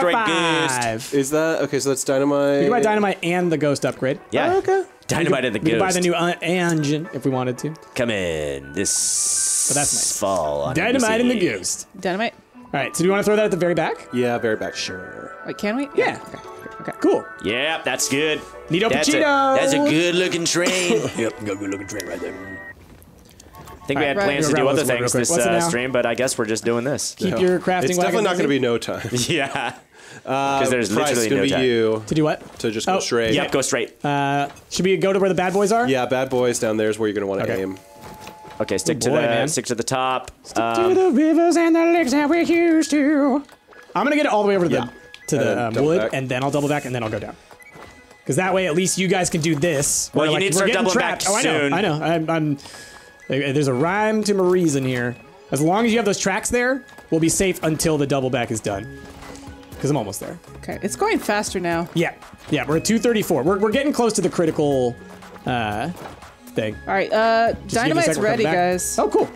Ghost. Is that okay? So that's dynamite. We can buy dynamite and the Ghost upgrade. Yeah. Oh, okay. Dynamite and the Ghost. We can buy the new engine if we wanted to. Come in this fall. On dynamite and the Ghost. Dynamite. All right. So do you want to throw that at the very back? Yeah, very back. Sure. Wait, can we? Yeah. Okay. Cool. Yeah, that's good. Neato Pachito. That's a good-looking train. Yep, good-looking train right there. I think we had plans to do other things this stream, but I guess we're just doing this. Keep your crafting. It's definitely not going to be no time. Yeah, because there's literally no time. You to do what? To just go straight. Yep, go straight. Should we go to where the bad boys are? Yeah, bad boys down there is where you're going to want to aim. Okay, stick to the top. Stick to the rivers and the lakes that we're used to. I'm going to get it all the way over to the wood, and then I'll double back, and then I'll go down. Because that way, at least you guys can do this. Well, you need to start doubling back soon. I know. I'm there's a rhyme to my reason here. As long as you have those tracks there, we'll be safe until the double back is done. because I'm almost there. Okay, it's going faster now. Yeah, yeah, we're at 234. We're getting close to the critical thing. All right, dynamite's ready, guys. Oh, cool.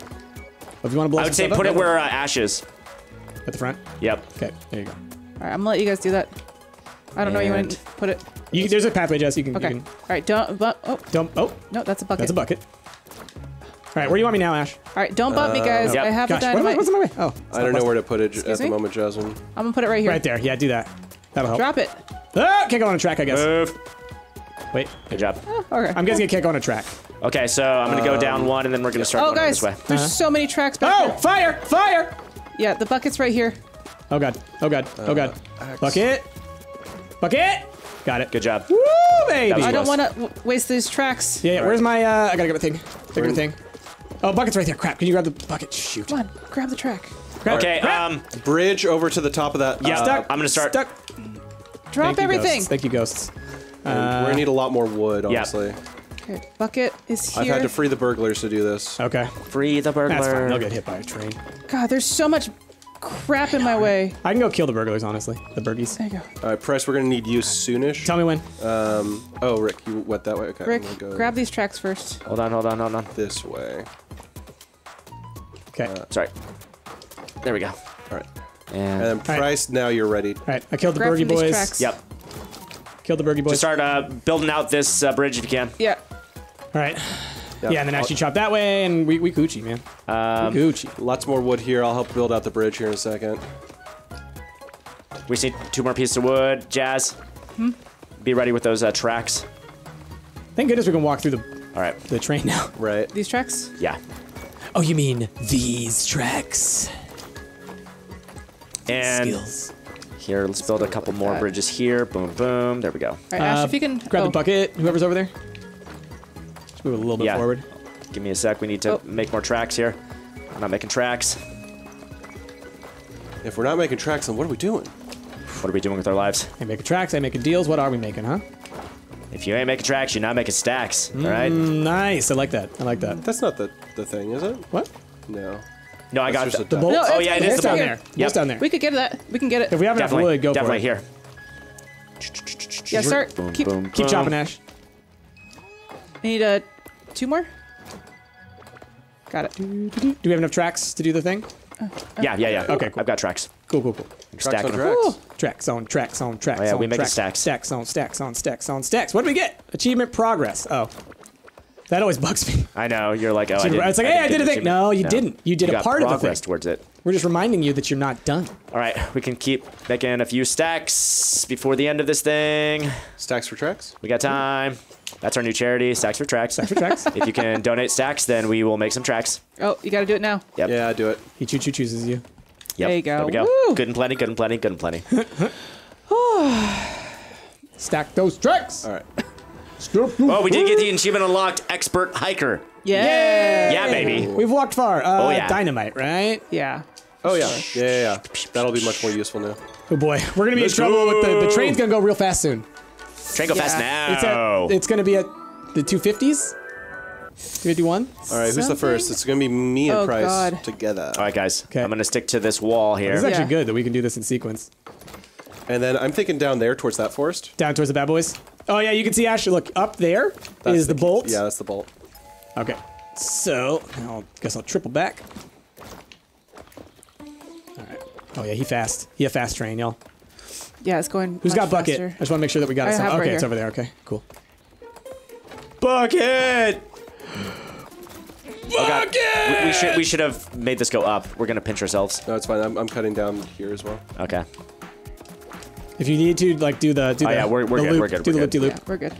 If you want to blow, I would say put it where Ash is. At the front? Yep. Okay, there you go. All right, I'm gonna let you guys do that. I don't know, you want to put it. You, there's a pathway, Jess, you can. Okay. You can. All right, don't bump. Oh. Don't. Oh. No, that's a bucket. That's a bucket. All right, where do you want me now, Ash? All right, don't bump me, guys. Yep. I have a dynamite. What's in my way? Oh, I don't know where to put it at the moment, Jasmine. I'm gonna put it right here. Right there. Yeah, do that. That'll help. Drop it. Ah, can't go on a track, I guess. Move. Wait. Good job. Oh, okay. I'm guessing it can't go on a track. Okay, so I'm gonna go down one, and then we're gonna start going this way. There's so many tracks back there. Oh, fire! Fire! Yeah, the bucket's right here. Oh god. Oh god. Oh god. Bucket. Bucket. Got it. Good job. Woo, baby. I don't want to waste these tracks. Yeah. Where's my? I gotta get my thing. Figure the thing. Oh, bucket's right there. Crap. Can you grab the bucket? Shoot. Come on. Grab the track. Grab okay. Bridge over to the top of that. Yeah. Stuck. I'm gonna start. Stuck. Drop everything. Thank you, ghosts. We're gonna need a lot more wood, honestly. Yeah. Okay, bucket is here. I've had to free the burglars to do this. Okay. Free the burglars. That's fine. They'll get hit by a train. God, there's so much crap in my way. I can go kill the burglars, honestly. The burgies. There you go. All right, Press, we're going to need you soonish. Tell me when. Oh, Rick, you went that way? Okay. Rick, go grab these tracks first. Hold on, hold on, hold on. This way. Okay. Sorry. There we go. All right. And then Price, now you're ready. All right, I killed the burgie boys. Yep. Killed the burgie boys. Just start building out this bridge if you can. Yeah. All right. Yep. Yeah, and then actually chop that way, and we coochie, man. We coochie. Lots more wood here. I'll help build out the bridge here in a second. We need 2 more pieces of wood. Jazz, be ready with those tracks. Thank goodness we can walk through the the train now. Right. These tracks? Yeah. Oh, you mean these tracks? And skills. Here, let's build a couple more bridges here. Boom, boom. There we go. All right, Ash, if you can grab the bucket. Whoever's over there. Move a little bit forward. Give me a sec. We need to make more tracks here. I'm not making tracks. If we're not making tracks, then what are we doing? What are we doing with our lives? Ain't making tracks, ain't making deals. What are we making, huh? If you ain't making tracks, you're not making stacks. All right? Nice. I like that. I like that. That's not the thing, is it? What? No. No, I got the bolt. No, oh, yeah, it's down there. It's down there. We could get that. We can get it. If we have enough wood, go for it. Definitely here. Yes, sir. Keep chopping, Ash. We need a... 2 more? Got it. Do we have enough tracks to do the thing? Yeah, yeah, yeah. Okay, cool. I've got tracks. Cool, cool, cool. Stacking tracks. Tracks on tracks on tracks. Oh, yeah, we make stacks. Stacks on stacks on stacks on stacks. What do we get? Achievement progress. Oh. That always bugs me. I know. You're like, oh, I did. It's like, hey, I did a thing. No, you didn't. You did a part of the thing. Towards it. We're just reminding you that you're not done. All right, we can keep making a few stacks before the end of this thing. Stacks for tracks? We got time. That's our new charity, Stacks for Tracks. Stacks for Tracks. If you can donate stacks, then we will make some tracks. Oh, you got to do it now. Yep. Yeah, do it. He chooses you. Yep. There you go. There we go. Woo. Good and plenty, good and plenty, good and plenty. Stack those tracks. All right. Oh, we did get the achievement unlocked, Expert Hiker. Yeah. Yeah, baby. We've walked far. Oh, yeah. Dynamite, right? Yeah. Oh, yeah. Yeah, yeah, yeah. That'll be much more useful now. Oh, boy. We're going to be in trouble with the train's going to go real fast soon. Train go fast now. It's going to be at the 250s. 51. All right, who's the first? It's going to be me and Price together. All right, guys. Okay. I'm going to stick to this wall here. It's actually good that we can do this in sequence. And then I'm thinking down there towards that forest. Down towards the bad boys? Oh, yeah, you can see, Ashley, look, up there is the bolt. Yeah, that's the bolt. Okay, so, I guess I'll triple back. All right. Oh, yeah, he a fast train, y'all. Yeah, it's going Who's got bucket? Faster. I just want to make sure that we got it. Okay, right it's over there, okay, cool. Bucket! Oh, God. We should have made this go up. We're going to pinch ourselves. No, it's fine, I'm cutting down here as well. Okay. If you need to, like, do the yeah, we're good, we're good. Do the loop, do loop. Yeah, we're good.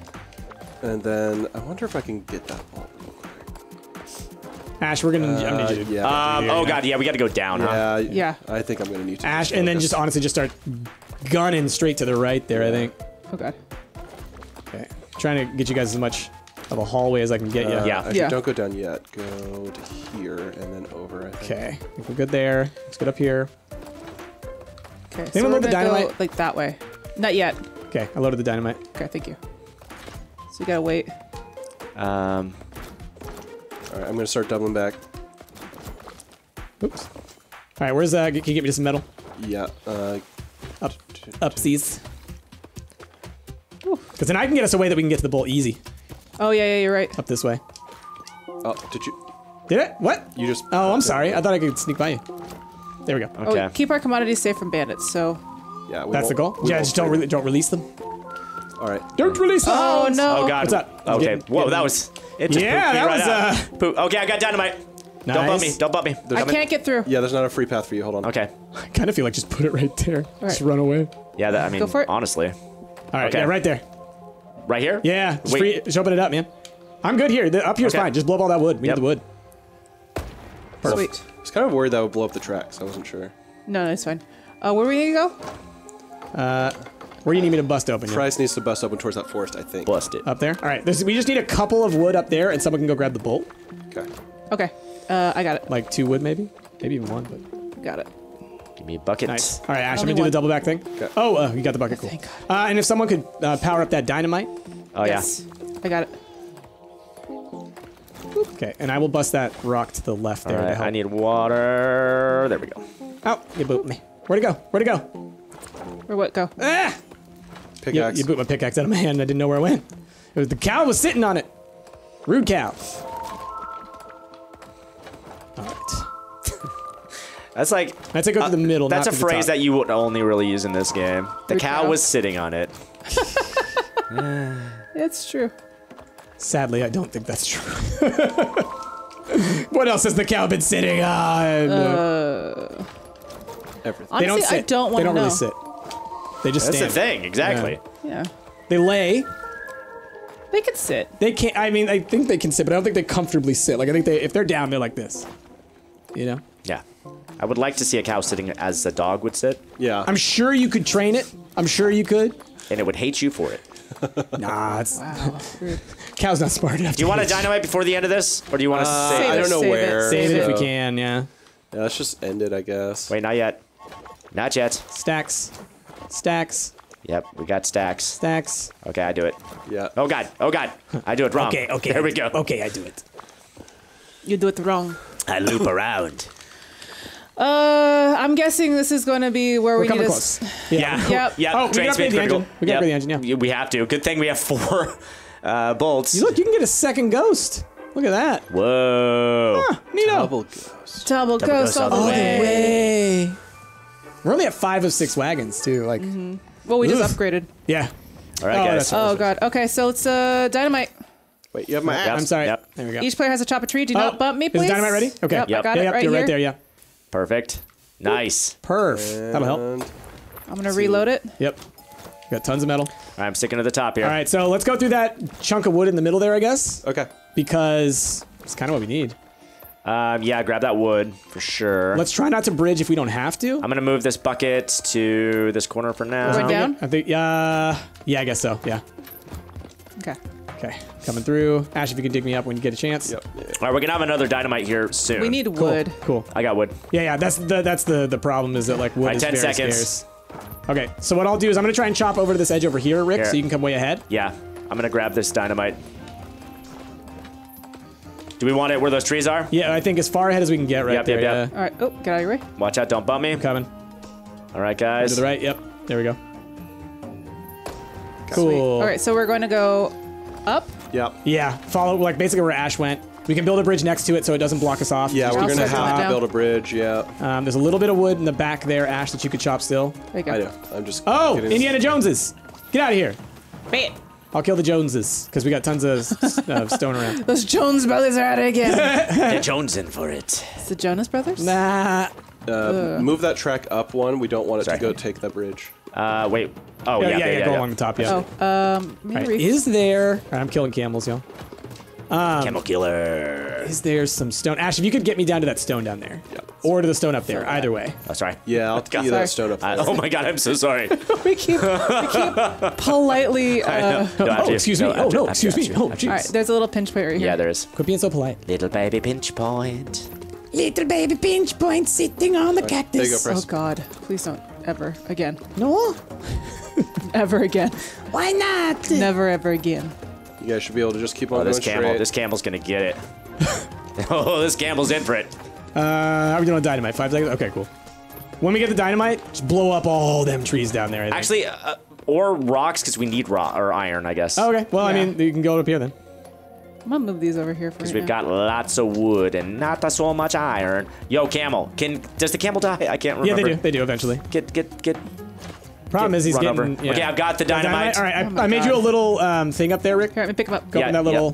And then, I wonder if I can get that ball real quick. Ash, we're gonna, I'm gonna need you. Oh, God, yeah, we gotta go down, huh? Yeah. I think I'm gonna need to. Ash, and then just honestly just start gunning straight to the right there, I think. Oh, God. Okay. Trying to get you guys as much of a hallway as I can get you. Yeah. Actually, don't go down yet. Go to here, and then over, I think. Okay. We're good there. Let's get up here. Okay, so we're gonna go, like, that way. Not yet. Okay, I loaded the dynamite. Okay, thank you. So you gotta wait. All right, I'm gonna start doubling back. Oops. All right, where's that? Can you get me just some metal? Yeah. Upsies. Because then I can get us a way that we can get to the bowl easy. Oh, yeah, yeah, you're right. Up this way. Oh, did you... Did it? What? You just... Oh, I'm sorry. I thought I could sneak by you. There we go. Okay. Oh, keep our commodities safe from bandits, so... Yeah, that's the goal? Yeah, just don't release them. All right. Don't release them! Oh, no! Oh, God. What's up? Okay. Whoa, that was... It just pooped me right out. Okay, I got dynamite. Nice. Don't bump me. Don't bump me. There's I can't get through. Yeah, there's not a free path for you. Hold on. Okay. I kind of feel like just put it right there. Right. Just run away. Yeah, that, I mean, go for it. Honestly. All right, okay. Yeah, right there. Right here? Yeah. Just, just open it up, man. I'm good here. The, up here's fine. Just blow up all that wood. We need the wood. Perfect. Sweet. I was kind of worried that would blow up the tracks. I wasn't sure. No, no, it's fine. Where were we going to go? Where do you need me to bust open? Price needs to bust open towards that forest, I think. Bust it. Up there? All right. There's, we just need a couple of wood up there, and someone can go grab the bolt. Okay. Okay. I got it. Like 2 wood, maybe? Maybe even 1, but... Got it. Give me a bucket. Nice. All right, Ash, I'm gonna do the double back thing. Okay. Oh, you got the bucket. Cool. Thank God. And if someone could power up that dynamite. Oh, yeah. I got it. Okay, and I will bust that rock to the left there to help. I need water. There we go. Oh, you boot me. Where'd it go? Where'd it go? Where what go? Ah! Pickaxe. You boot my pickaxe out of my hand and I didn't know where I went. It was, the cow was sitting on it. Rude cow. That's like go to the middle. That's a phrase that you would only really use in this game. The cow was sitting on it. It's true. Sadly, I don't think that's true. What else has the cow been sitting on? Everything. Honestly, they don't sit. I don't want to know. Really sit. They just stand. That's the thing, exactly. Yeah. They lay. They can sit. They can't. I mean, I think they can sit, but I don't think they comfortably sit. Like I think they, if they're down, they're like this. You know. Yeah. I would like to see a cow sitting as a dog would sit. Yeah. I'm sure you could train it. I'm sure you could. And it would hate you for it. Nah, it's... Wow. Cow's not smart enough. Do you want a dynamite before the end of this? Or do you want to save it? I don't know where. Save it if we can, yeah. Yeah, let's just end it, I guess. Wait, not yet. Not yet. Stacks. Stacks. Yep, we got stacks. Stacks. Okay, I do it. Yeah. Oh, God. Oh, God. I do it wrong. Okay, okay. There we go. Okay, I do it. You do it wrong. I loop around. I'm guessing this is going to be where we need to... Yeah. Yep. Yep. Oh, we got to upgrade the engine. We got to upgrade the engine, yeah. We have to. Good thing we have 4 bolts. You look, you can get a second ghost. Look at that. Whoa. Huh, neato. Double ghost. Double ghost all the way. We're only at 5 of 6 wagons, too. Like. Mm-hmm. Well, we just upgraded. Yeah. All right, guys. Oh, God. Okay, so it's dynamite. Wait, you have my axe? I'm sorry. Yep. There we go. Each player has a chopper tree. Do not bump me, please. Is dynamite ready? Okay. Yep. Got it right there, yeah. Perfect. Nice. Perf. That'll help. I'm going to reload it. Yep. Got tons of metal. I'm sticking to the top here. All right, so let's go through that chunk of wood in the middle there, I guess. Okay. Because it's kind of what we need. Yeah, grab that wood for sure. Let's try not to bridge if we don't have to. I'm going to move this bucket to this corner for now. Right down? I think, yeah, I guess so. Yeah. Okay. Okay, coming through. Ash, if you can dig me up when you get a chance. Yep. All right, we're gonna have another dynamite here soon. We need wood. Cool. I got wood. Yeah, yeah. That's the problem is that like wood is very scarce. 10 seconds. Okay, so what I'll do is I'm gonna try and chop over to this edge over here, Rick, so you can come way ahead. Yeah, I'm gonna grab this dynamite. Do we want it where those trees are? Yeah, I think as far ahead as we can get. Right there. Yep. All right. Oh, get out of your way. Watch out! Don't bump me. I'm coming. All right, guys. To the right. Yep. There we go. Cool. Sweet. All right, so we're going to go. Up? Yep. Yeah. Follow, like, basically where Ash went. We can build a bridge next to it so it doesn't block us off. Yeah, we're going to have to build a bridge, yeah. There's a little bit of wood in the back there, Ash, that you could chop still. There you go. I know. I'm just... Oh! Indiana Joneses! Get out of here. Bam! I'll kill the Joneses, because we got tons of stone around. Those Jones brothers are at it again. The Jones in for it. It's the Jonas brothers? Nah. Move that track up one. We don't want it to go take the bridge. Wait. Oh, yeah, go along the top, yeah. Oh, is there... I'm killing camels, y'all. Camel killer. Is there some stone? Ash, if you could get me down to that stone down there. Yep. Or to the stone up there, either way. Oh, sorry. Yeah, I'll give you that stone up there. Oh my God, I'm so sorry. we keep politely... oh, excuse me. Oh, no, excuse me. Oh, jeez. All right, there's a little pinch point right here. Yeah, there is. Quit being so polite. Little baby pinch point. Little baby pinch point sitting on the cactus. There you go, Press. Oh, God. Please don't. Ever again. No? Ever again. Why not? Never ever again. You guys should be able to just keep on going straight. This camel's gonna get it. This camel's in for it. How are we doing on dynamite? 5 seconds? Okay, cool. When we get the dynamite, just blow up all them trees down there. Actually, or rocks, because we need rock or iron, I guess. Oh, okay. Well, yeah. I mean, you can go up here then. I'm gonna move these over here for now. Because we've got lots of wood and not so much iron. Yo, camel. Does the camel die? I can't remember. Yeah, they do. They do eventually. Get. Problem is he's getting. Yeah. Okay, I've got the dynamite. All right, oh I made you a little thing up there, Rick. Here, let me pick him up. Go in that little.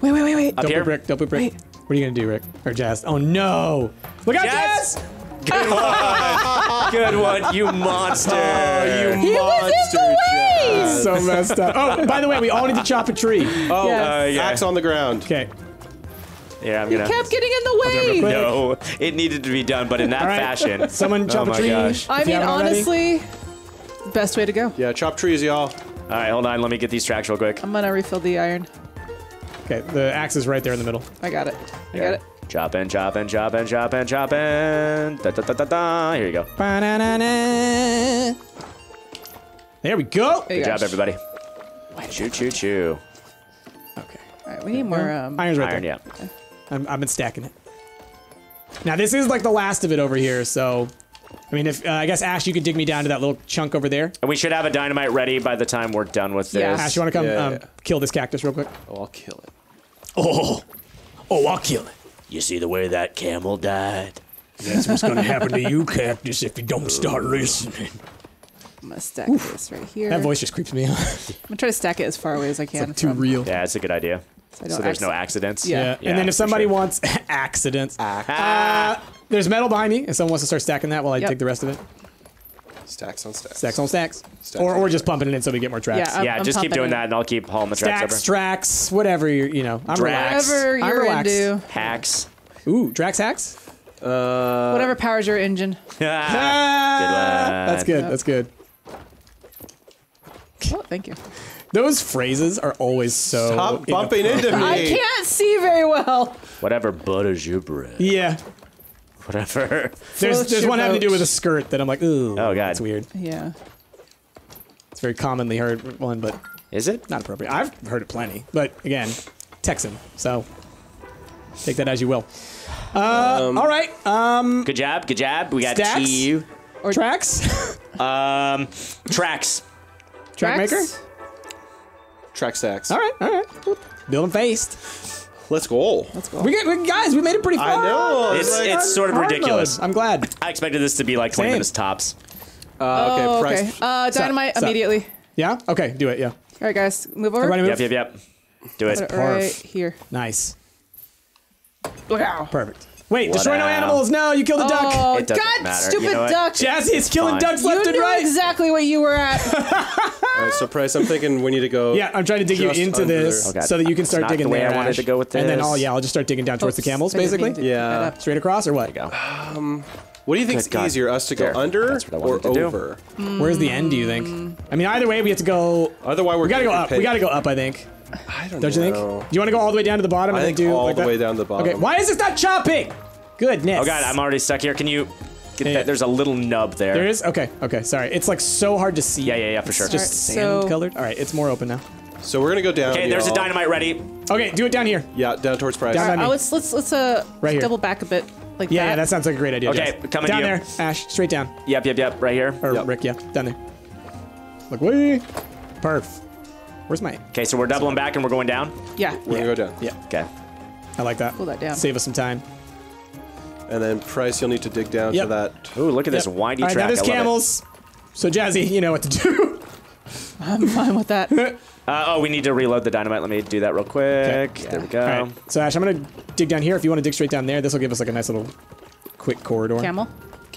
Wait. Don't poop, Rick. Don't poop, Rick. Wait. What are you gonna do, Rick? Or Jazz? Oh no! Look out, Jazz! Good one. Good one, you monster. Oh, you monster. So messed up. Oh, by the way, we all need to chop a tree. Oh, yes. Yeah. Axe on the ground. Okay. Yeah, I'm gonna. You kept getting in the way. No, it needed to be done, but in that fashion. Someone chop a tree. Gosh. I mean, honestly, best way to go. Yeah, chop trees, y'all. All right, hold on. Let me get these tracks real quick. I'm gonna refill the iron. Okay, the axe is right there in the middle. I got it. I got it. Chopping. Da, da, da, da, da. Here you go. Ba-na-na-na. There we go. Good job, everybody. Choo. Okay. All right, we need more. Iron's right there. Yeah. Okay. I've been stacking it. Now this is like the last of it over here, so. I mean, if I guess Ash, you could dig me down to that little chunk over there. And we should have a dynamite ready by the time we're done with this. Yeah. Ash, you want to come kill this cactus real quick? Oh, I'll kill it. Oh, I'll kill it. You see the way that camel died? That's what's going to happen to you, cactus, if you don't start listening. I'm going to stack this right here. That voice just creeps me out. I'm going to try to stack it as far away as I can. It's like too real. Yeah, that's a good idea. So there's no accidents? Yeah. And then if somebody wants accidents, there's metal behind me. If someone wants to start stacking that while I dig the rest of it. Stacks on stacks. Or just pumping it in so we get more tracks. Yeah, just keep doing that and I'll keep hauling the tracks over. Tracks, whatever, you know. I'm relaxed. Whatever you're into. Hacks. Ooh, Drax hacks? Whatever powers your engine. That's good, that's good. Oh, thank you. Those phrases are always so... Stop bumping into me! I can't see very well. Whatever butters your bread. Yeah. Whatever. There's one having to do with a skirt that I'm like, ooh. Oh, God. That's weird. Yeah. It's a very commonly heard one, but... Is it? Not appropriate. I've heard it plenty, but again, Texan, so... Take that as you will. All right. Good job, good job. We got T. Or tracks? Tracks. Track maker? Track stacks. All right. Build them faced. Let's go. Guys, we made it pretty far. I know. It's sort of ridiculous. I'm glad. I expected this to be like 20 minutes tops. Okay. Dynamite immediately. Yeah? Okay, do it, yeah. All right, guys, move over. Everybody move. Yep. Do it. Right here. Nice. Look out. Perfect. Wait, destroy no animals. No, you killed a duck. Oh, God, stupid duck. Jazzy is killing ducks left and right. You knew exactly where you were at. All right, so Price, I'm thinking we need to go. Yeah, I'm trying to dig you into this so that you can start digging there. That's the way I wanted to go with this. And then, I'll just start digging down towards the camels, basically. Yeah. Straight across or what? There you go. What do you think is easier, us to go under or over? Where's the end, do you think? I mean, either way, we have to go. Otherwise, we gotta go up. We gotta go up, I think. I don't know. Don't you think? Do you want to go all the way down to the bottom? I think all the way down to the bottom. Okay, why is this not chopping? Goodness. Oh, God, I'm already stuck here. Can you get that? There's a little nub there. There is? Okay, sorry. It's like so hard to see. Yeah, for sure. It's just sand colored. All right, it's more open now. So we're going to go down. Okay, there's a dynamite ready. Okay, do it down here. Yeah, down towards Price. Down let's double back a bit like that. Yeah, that sounds like a great idea. Okay, coming down there, Ash, straight down. Yep, right here. Or Rick, down there. Look, way. Perf. Where's my... Okay, so we're doubling back and we're going down? Yeah. We're going to go down. Yeah. Okay. I like that. Pull that down. Save us some time. And then, Price, you'll need to dig down to that. Ooh, look at this windy track. All right, now there's camels. So, Jazzy, you know what to do. I'm fine with that. We need to reload the dynamite. Let me do that real quick. Okay. There we go. All right. So, Ash, I'm going to dig down here. If you want to dig straight down there, this will give us like a nice little quick corridor. Camel. Quick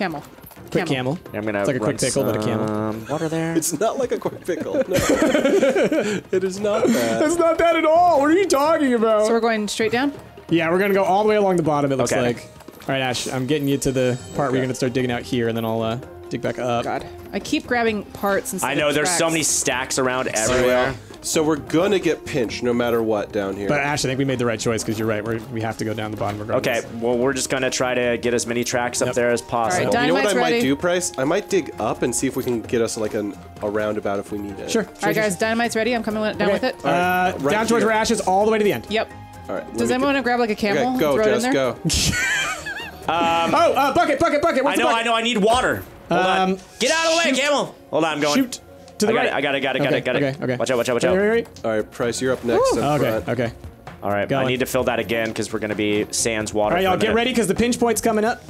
camel. It's like a quick pickle, but a camel. Water there. It's not like a quick pickle. No. It is not that. It's not that at all. What are you talking about? So we're going straight down? Yeah, we're going to go all the way along the bottom, it looks like. All right, Ash, I'm getting you to the part where you're going to start digging out here, and then I'll dig back up. God. I keep grabbing parts and stuff. I know, there's so many stacks around everywhere. So we're going to get pinched no matter what down here. But Ash, I think we made the right choice because you're right. We have to go down the bottom regardless. Okay, well, we're just going to try to get as many tracks up there as possible. Right, you know what I might do, Price? I might dig up and see if we can get us like a roundabout if we need it. Sure. All right, guys, dynamite's ready. I'm coming down with it. Right down towards where Ash is all the way to the end. Yep. All right. Does anyone want to grab like a camel? Okay, go, Jess, go. Bucket! What's the bucket? I need water. Hold on. Get out of the way, camel! Hold on, I'm going. Shoot. To the right. I got it. Okay. Watch out. Right. All right, Price, you're up next. Okay. All right, I need to fill that again because we're gonna be sans water. All right, y'all, get ready because the pinch point's coming up.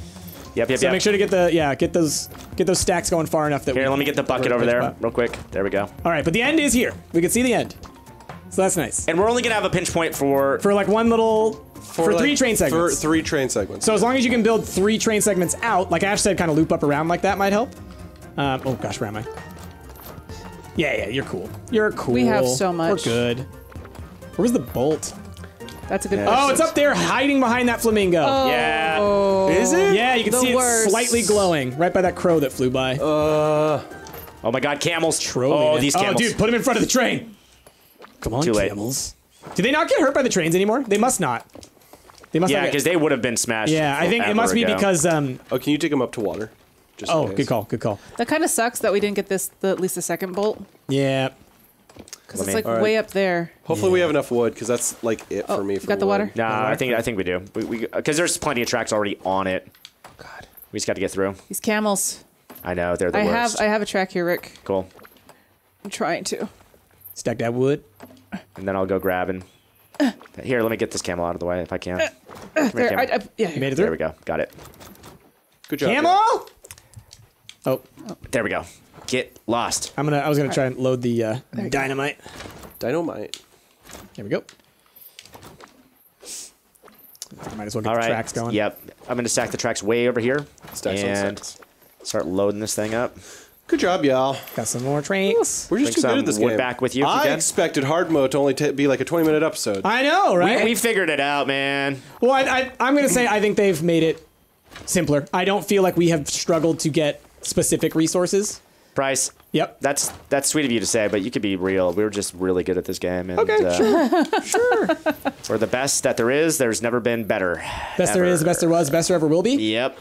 Yep. So make sure to get the get those stacks going far enough that. Here, let me get the bucket over there real quick. There we go. All right, but the end is here. We can see the end, so that's nice. And we're only gonna have a pinch point for like one little. For like, 3 train segments. For 3 train segments. So as long as you can build 3 train segments out, like Ash said, kind of loop up around like that might help. Oh gosh, where am I? Yeah, you're cool. You're cool. We have so much. We're good. Where was the bolt? That's a good question. Oh, it's up there hiding behind that flamingo. Oh. Yeah. Is it? Yeah, you can see it's slightly glowing right by that crow that flew by. Oh my god, camels. Trolling. Oh, these camels. Oh, dude, put them in front of the train. Come on, camels. Do they not get hurt by the trains anymore? They must not. They must not. Yeah, because they would have been smashed. Yeah, I think it must be because. Oh, can you take them up to water? Just good call. That kind of sucks that we didn't get this, at least the second bolt. Yeah. Because it's like way up there. Hopefully we have enough wood, because that's like it for me. Got the water? Nah, I think we do. Because there's plenty of tracks already on it. God. We just got to get through. These camels. I know, they're the worst. I have a track here, Rick. Cool. I'm trying to. Stack that wood. And then I'll go grab and... Here, let me get this camel out of the way if I can. You made it through? There we go. Got it. Good job. Camel! Oh. There we go. Get lost. I was gonna try and load the dynamite. Dynamite. There we go. Might as well get the tracks going. Yep. I'm gonna stack the tracks way over here. And start loading this thing up. Good job, y'all. Got some more trains. We're just too good at this game. Back with you. I expected hard mode to only be like a 20-minute episode. I know, right? We figured it out, man. Well, I'm going to say I think they've made it simpler. I don't feel like we have struggled to get specific resources. Price. Yep. That's sweet of you to say, but you could be real. We were just really good at this game. And, okay, sure. We're the best that there is. There's never been better. Best there is, best there was, best there ever will be. Yep.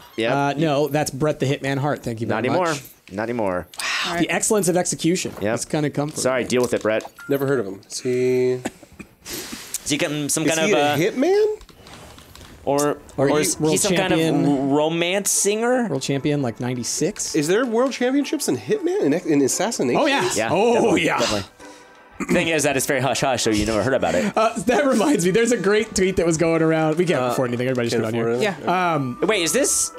No, that's Brett the Hitman Hart. Thank you very much. Not anymore. Wow. The excellence of execution. Yeah. It's kind of comforting. Sorry, deal with it, Brett. Never heard of him. Is he getting some kind of a hitman? Or is he some kind of romance singer? World champion, like 96? Is there world championships in hitman and in assassination? Oh, yeah. Definitely. Thing is that it's very hush-hush, so you never heard about it. That reminds me. There's a great tweet that was going around. We can't afford anything. Everybody's put on here. Yeah. Wait, is this...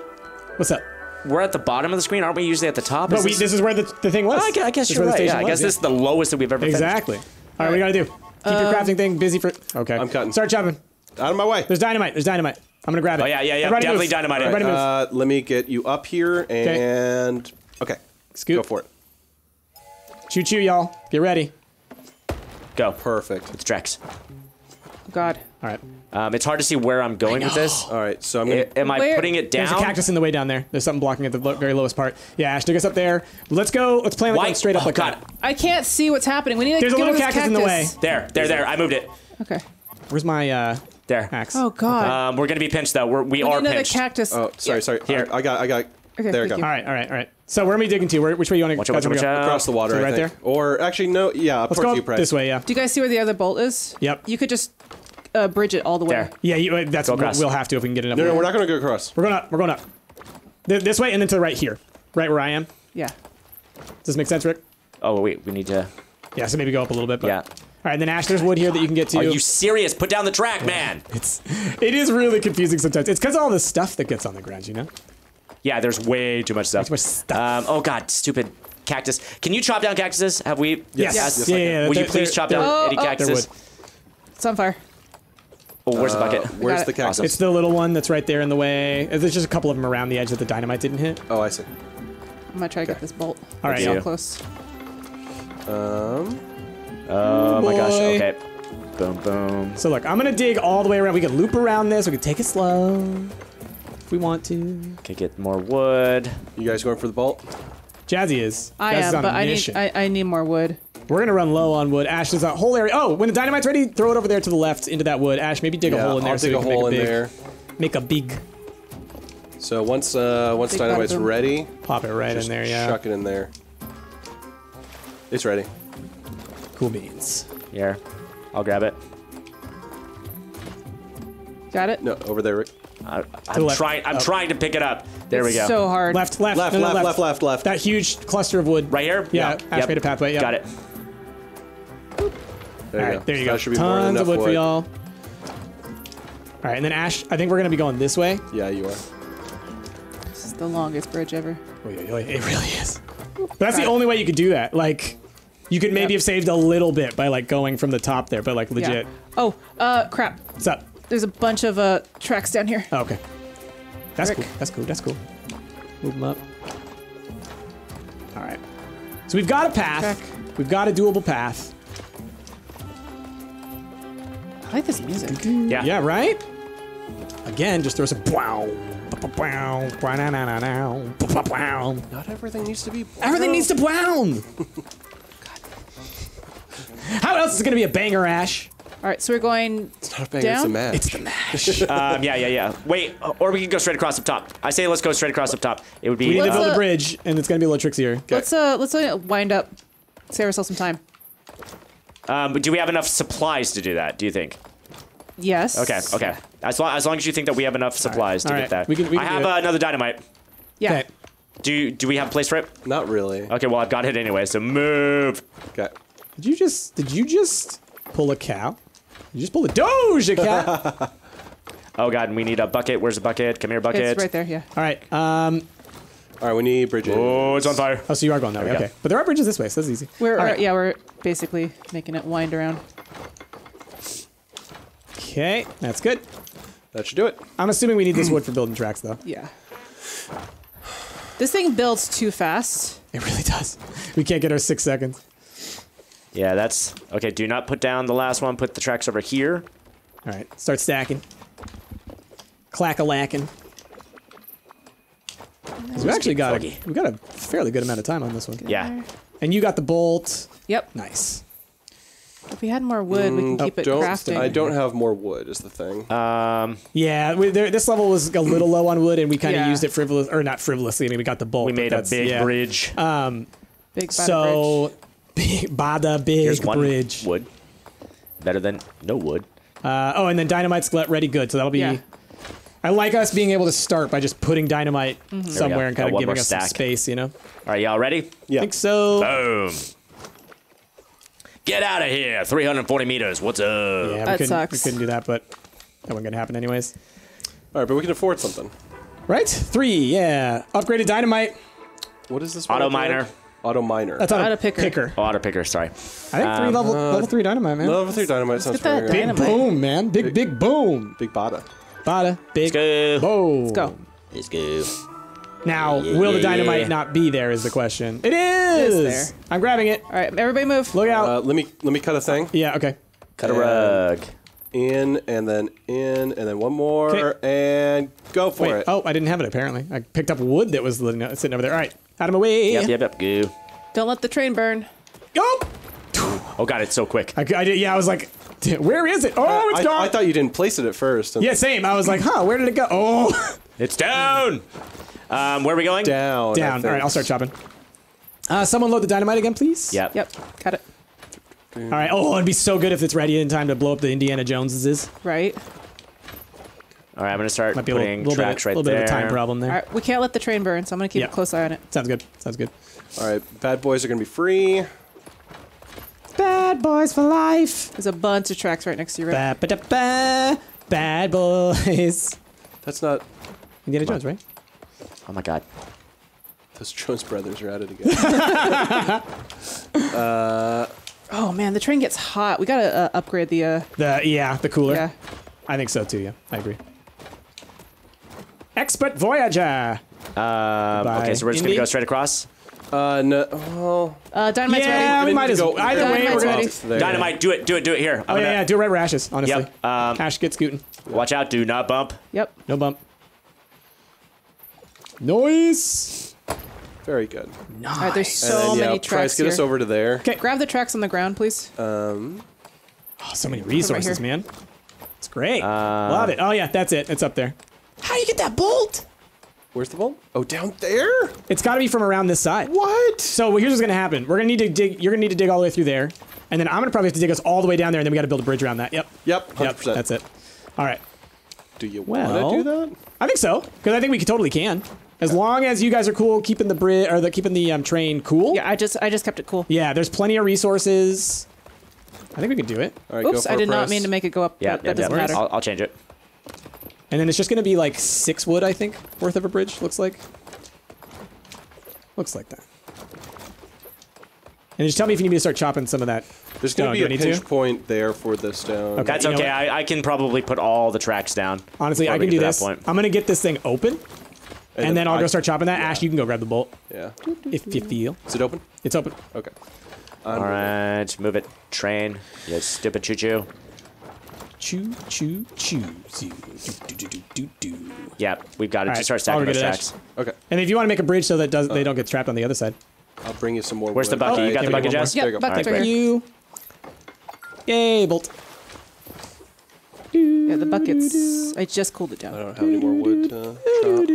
What's up? We're at the bottom of the screen, aren't we? Usually at the top. But this is where the thing was. I guess you're right. Yeah, I guess this is the lowest that we've ever. Exactly. All right, what do you gotta do? Keep your crafting thing busy for. Okay. I'm cutting. Start chopping. Out of my way. There's dynamite. I'm gonna grab it. Oh yeah. Definitely dynamite. Right. Let me get you up here and. Okay. Scoop. Go for it. Choo-choo, y'all. Get ready. Go. Perfect. It's Drex. God. All right. It's hard to see where I'm going with this. All right, so I'm gonna... Am I putting it down? There's a cactus in the way down there. There's something blocking at the very lowest part. Yeah, Ash took us up there. Let's go. Let's play like straight up like that. I can't see what's happening. We need to get over this cactus. There's a little cactus in the way. There. I moved it. Okay. Where's my axe? Oh, God. We're going to be pinched, though. We are pinched. Cactus. Oh, sorry. Here. I got it. Okay, there we go. All right. So where am I digging to? Which way you want to go? Across the water, right there? Or, actually, no. Yeah, towards you, Price. This way, yeah. Do you guys see where the other bolt is? Yep. You could just... bridge it all the way. There. Yeah, that's what we'll have to if we can get it up. No, we're not going to go across. We're going up. This way and then to the right here. Right where I am. Yeah. Does this make sense, Rick? Oh, wait, we need to... Yeah, so maybe go up a little bit. But... Yeah. All right, and then Ash, there's wood here that you can get to. Are you serious? Put down the track, man. It is really confusing sometimes. It's because of all the stuff that gets on the ground, you know? Yeah, there's way too much stuff. Oh, God, stupid cactus. Can you chop down cactuses? Have we? Yes. Yeah. Will you please chop down any cactuses? It's on fire. Oh, where's the bucket? Where's the cactus? It's the little one that's right there in the way. There's just a couple of them around the edge that the dynamite didn't hit. Oh, I see. I'm gonna try to get this bolt. All right, so close. Oh my gosh. Okay. Boom, boom. So look, I'm gonna dig all the way around. We can loop around this. We can take it slow if we want to. Okay, get more wood. You guys going for the bolt? Jazzy is. I am, but I need more wood. We're gonna run low on wood. Ash, there's a whole area. Oh, when the dynamite's ready, throw it over there to the left into that wood. Ash, maybe dig a hole in there. Make a big. So once dynamite's ready, pop it right in there. Yeah. Chuck it in there. It's ready. Cool beans. Yeah, I'll grab it. Got it. No, over there. I'm trying to pick it up. There we go. So hard. Left, left, left, left. That huge cluster of wood. Right here? Yeah. Activated pathway. Got it. All right, there you go. That should be tons of wood for y'all. All right, and then Ash, I think we're gonna be going this way. Yeah, you are. This is the longest bridge ever. It really is. But that's the only way you could do that. Like, you could maybe have saved a little bit by like going from the top there, but like legit. Oh, crap. What's up? There's a bunch of tracks down here. Oh, okay. That's cool. That's cool. That's cool. Move them up. All right. So we've got a path. Track. We've got a doable path. I like this music. Yeah. Yeah. Right. Again, just throw some wow. Not everything needs to be. Everything needs to blown. How else is it gonna be a banger, Ash? All right, so we're going. It's not a banger. Down? It's a mash. It's the mash. Yeah. Wait, or we can go straight across up top. I say let's go straight across up top. It would be. We need to build a bridge, and it's gonna be a little trickier. Okay. Let's wind up, save ourselves some time. But do we have enough supplies to do that? Do you think? Yes. Okay. As long as you think that we have enough supplies to get that. I have another dynamite. Yeah. Okay. Do we have a place for it? Not really. Okay, well I've got it anyway, so move. Okay. Did you just pull a cow? You just pulled a Doja Cat. Oh god, and we need a bucket. Where's the bucket? Come here, bucket. It's right there, yeah. Alright, Alright, we need bridges. Oh, it's on fire. Oh, so you are going that way, okay. But there are bridges this way, so that's easy. We're basically making it wind around. Okay, that's good. That should do it. I'm assuming we need this wood for building tracks, though. Yeah. This thing builds too fast. It really does. We can't get our 6 seconds. Yeah, that's... Okay, do not put down the last one. Put the tracks over here. All right, start stacking. Clack-a-lacking. We've actually got a fairly good amount of time on this one. Yeah. And you got the bolt. Yep. Nice. If we had more wood, we can keep it crafting. I don't have more wood, is the thing. Yeah, this level was a little low on wood, and we kind of used it frivolously, or not frivolously. I mean, we got the bulk. We made a big bridge. Big bridge. Wood. Better than no wood. Oh, and then dynamite's ready good, so that'll be... Yeah. I like us being able to start by just putting dynamite somewhere and kind of giving us some space, you know? All right, y'all ready? Yeah. I think so. Boom. Get out of here! 340 meters, what's up? Yeah, that sucks. We couldn't do that, but that wasn't gonna happen anyways. Alright, but we can afford something. Right? 3, yeah. Upgraded dynamite. What is this one? Auto miner. Auto miner. That's auto picker. Oh, auto picker, sorry. I think level 3 dynamite, man. Level 3 dynamite sounds pretty good. Big boom, man. Big boom. Big bada. Bada. Big boom. Let's go. Let's go. Now, will the dynamite not be there is the question. It is! It is there. I'm grabbing it. All right, everybody move. Look out. Let me cut a thing. Yeah, okay. Cut a rug. In, and then one more, and go for it. Oh, I didn't have it, apparently. I picked up wood that was sitting over there. All right, out of my way. Yep, go. Don't let the train burn. Go! Oh, God, it's so quick. I was like, where is it? Oh, it's gone! I thought you didn't place it at first. Yeah, same. I was like, huh, where did it go? Oh! It's down! Where are we going? Down. All right, I'll start chopping. Someone load the dynamite again, please. Yep. Got it. All right. Oh, it'd be so good if it's ready in time to blow up the Indiana Joneses. Right. All right, I'm gonna start putting tracks right there. A little bit of a time problem there. All right, we can't let the train burn, so I'm gonna keep a close eye on it. Sounds good. All right, bad boys are gonna be free. Bad boys for life. There's a bunch of tracks right next to you. Right? Bad boys. That's not Indiana Jones, right? Oh my god. Those Jones brothers are at it again. Oh man, the train gets hot. We gotta upgrade the cooler. Yeah. I think so too, yeah. I agree. Expert Voyager! Okay, so we're just gonna go straight across? No. Well, dynamite's ready. We might as well. Either way, we're ready. Dynamite, do it here. Yeah, do it right where Ash is, honestly. Yep. Ash gets scootin'. Watch out, do not bump. Yep. No bump. Noise. Very good. Nice. All right, there's so many tracks here. Get us over to there. Okay, grab the tracks on the ground, please. Oh, so many resources, man. It's great. Love it. Oh yeah, that's it. It's up there. How do you get that bolt? Where's the bolt? Oh, down there. It's got to be from around this side. What? So here's what's gonna happen. We're gonna need to dig. You're gonna need to dig all the way through there, and then I'm gonna probably have to dig us all the way down there, and then we got to build a bridge around that. Yep. 100%. That's it. All right. Do you want to do that? I think so, because I think we totally can. As long as you guys are cool, keeping the bridge or keeping the train cool. Yeah, I just kept it cool. Yeah, there's plenty of resources. I think we can do it. All right, oops, I did not mean to make it go up. Yeah, that doesn't matter. I'll change it. And then it's just gonna be like 6 wood, I think, worth of a bridge. Looks like that. And just tell me if you need me to start chopping some of that. There's going to be a pinch point there for the stone. Okay, that's okay. I can probably put all the tracks down. Honestly, I can do this. I'm going to get this thing open, and then I'll go start chopping that. Yeah. Ash, you can go grab the bolt. Yeah. If you feel. Is it open? It's open. Okay. All right, move it, train. You stupid choo-choo. Choo-choo-choo. Do-do-do-do-do. Yep, we've got it. Just start stacking those tracks. Okay. And if you want to make a bridge so that they don't get trapped on the other side. I'll bring you some more. Where's the bucket? You got the bucket, Jess? Yeah, bucket for you. Yay, bolt. Yeah, the buckets. I just cooled it down. I don't have any more wood.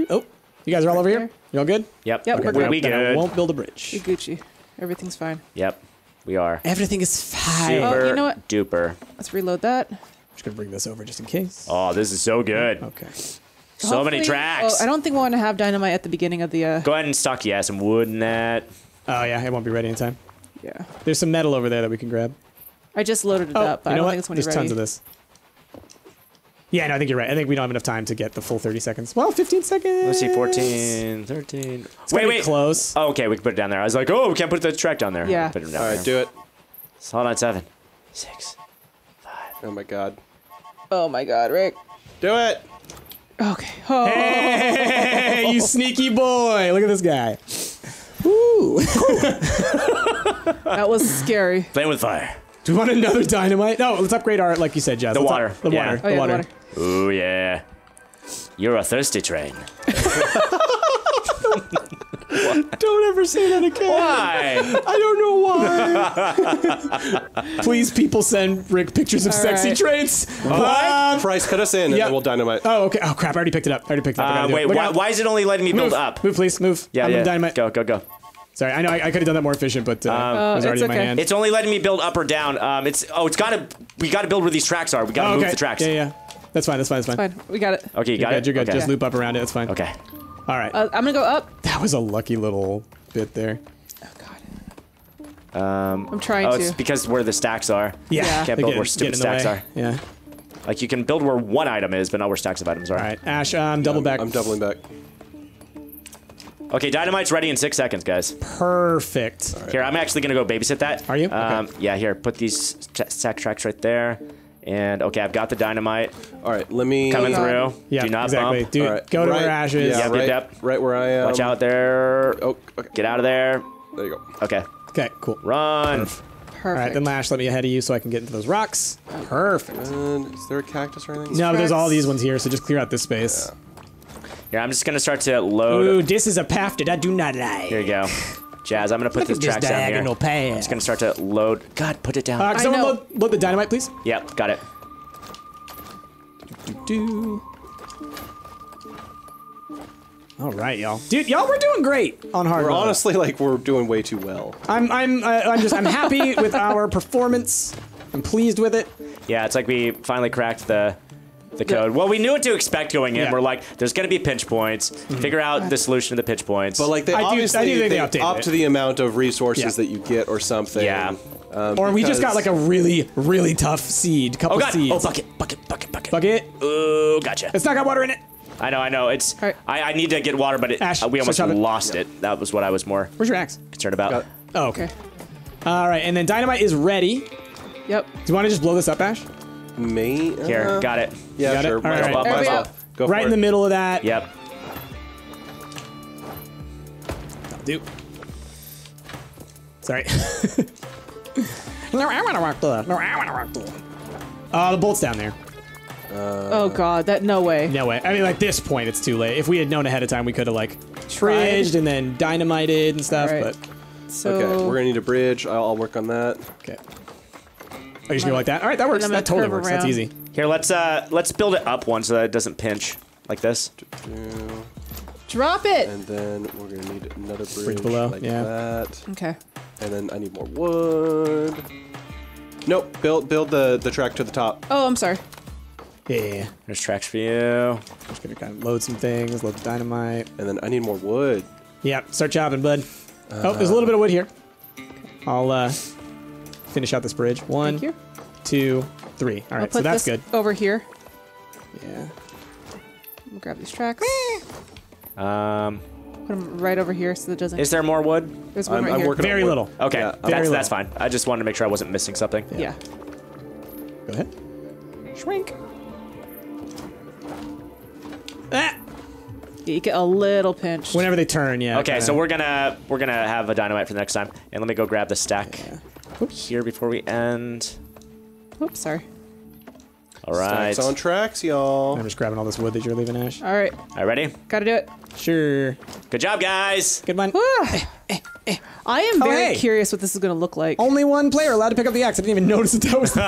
Oh, you guys are all over here? You all good? Yep. Yep, okay, we good. I won't build a bridge. We Gucci. Everything's fine. Yep, we are. Everything is fine. Super you know what? Duper. Let's reload that. I'm just going to bring this over just in case. Oh, this is so good. Okay. So many tracks. Well, I don't think we'll want to have dynamite at the beginning of the... Go ahead and stock, some wood in that. Oh, yeah, it won't be ready in time. Yeah. There's some metal over there that we can grab. I just loaded it up, but I don't think it's when it's ready. There's tons of this. Yeah, no, I think you're right. I think we don't have enough time to get the full 30 seconds. Well, 15 seconds. Let's see, 14, 13. It's wait. Close. Oh, okay, we can put it down there. I was like, oh, we can't put the track down there. Yeah. Put it down there. All right, do it. Hold on, 7, 6, 5. Oh, my God. Oh, my God, Rick. Do it. Okay. Oh. Hey, you sneaky boy. Look at this guy. Ooh. That was scary. Playing with fire. Do we want another dynamite? No, let's upgrade our, like you said, Jazz. The water. Ooh, yeah. You're a thirsty train. Don't ever say that again. Why? I don't know why. Please, people, send Rick pictures of sexy trains. What? Price, cut us in, and then we'll dynamite. Oh, okay. Oh, crap. I already picked it up. Wait, why is it only letting me build up? Move, please. Move. Yeah, I'm dynamite. Go. Sorry, I know I could have done that more efficient, but it was already in my hand. It's only letting me build up or down. We gotta build where these tracks are. We gotta move the tracks. Yeah. That's fine. We got it. Okay, you got it. You're good. Just loop up around it. It's fine. Okay. All right. I'm gonna go up. That was a lucky little bit there. Oh God. I'm trying to. It's because where the stacks are. Yeah. Can't build where stupid stacks are. Yeah. Like you can build where one item is, but not where stacks of items are. All right, Ash, I'm doubling back. Okay, dynamite's ready in 6 seconds, guys. Perfect. Right. Here, I'm actually gonna go babysit that. Are you? Okay. Yeah. Here, put these stack tracks right there. And okay, I've got the dynamite. All right, let me coming through. Yeah, do not bump. Dude, go to where Ash is. Yeah, right where I am. Watch out there. Oh, okay. Get out of there. There you go. Okay. Okay, cool. Run. Perfect. All right, then Ash, let me ahead of you so I can get into those rocks. Perfect. And is there a cactus or anything? No, but there's all these ones here, so just clear out this space. Yeah, I'm just gonna start to load. Ooh, this is a path that I do not like. Here you go. Jazz, I'm gonna put this track down here. I'm just gonna start to load. God, put it down. Someone load the dynamite, please. Yep, got it. All right, y'all. Dude, y'all, we're doing great on hard mode. We're honestly like we're doing way too well. I'm happy with our performance. I'm pleased with it. Yeah, it's like we finally cracked the code. Well, we knew what to expect going in. Yeah. We're like, there's going to be pinch points. Mm-hmm. Figure out the solution to the pinch points. But like, I do think they up to the amount of resources that you get or something. Yeah. Or we just got like a really, really tough seed. Couple seeds. Oh, bucket. Oh, gotcha. It's not got water in it. I know. It's. Right. I need to get water, but Ash, we almost lost it. That was what I was more. Where's your axe? Concerned about. Oh, okay. All right, and then dynamite is ready. Yep. Do you want to just blow this up, Ash? Me? Here, got it. Yeah, got sure. It? Right. Up. Go right in the middle of that. Yep. That'll do. Sorry. No, I want to rock the. The bolt's down there. Oh God, that no way. I mean, like this point, it's too late. If we had known ahead of time, we could have like bridged and then dynamited and stuff. Right. But okay, we're gonna need a bridge. I'll work on that. Okay. Oh, you just go like that? All right, that works. That totally works. That's easy. Here, let's build it up one so that it doesn't pinch like this. Drop it. And then we're gonna need another bridge below. Like that. Okay. And then I need more wood. Nope. Build the track to the top. Oh, I'm sorry. Yeah, there's tracks for you. Just gonna kind of load some things, load the dynamite. And then I need more wood. Yeah, start chopping, bud. Oh, there's a little bit of wood here. I'll finish out this bridge. 1, 2, 3. All right, so that's good. Over here. Yeah. We'll grab these tracks. Put them right over here so that it doesn't. Is there more wood? There's one right here. Very little. Okay, yeah, that's fine. I just wanted to make sure I wasn't missing something. Yeah. Go ahead. Shrink. Ah! Yeah, you get a little pinched. Whenever they turn, yeah. Okay, so we're gonna have a dynamite for the next time. And let me go grab the stack here before we end. Oops, sorry. All right. Stacks on tracks, y'all. I'm just grabbing all this wood that you're leaving, Ash. All right. All right, ready? Gotta do it. Sure. Good job, guys. Good one. I am very curious what this is gonna look like. Only one player allowed to pick up the axe. I didn't even notice that that was the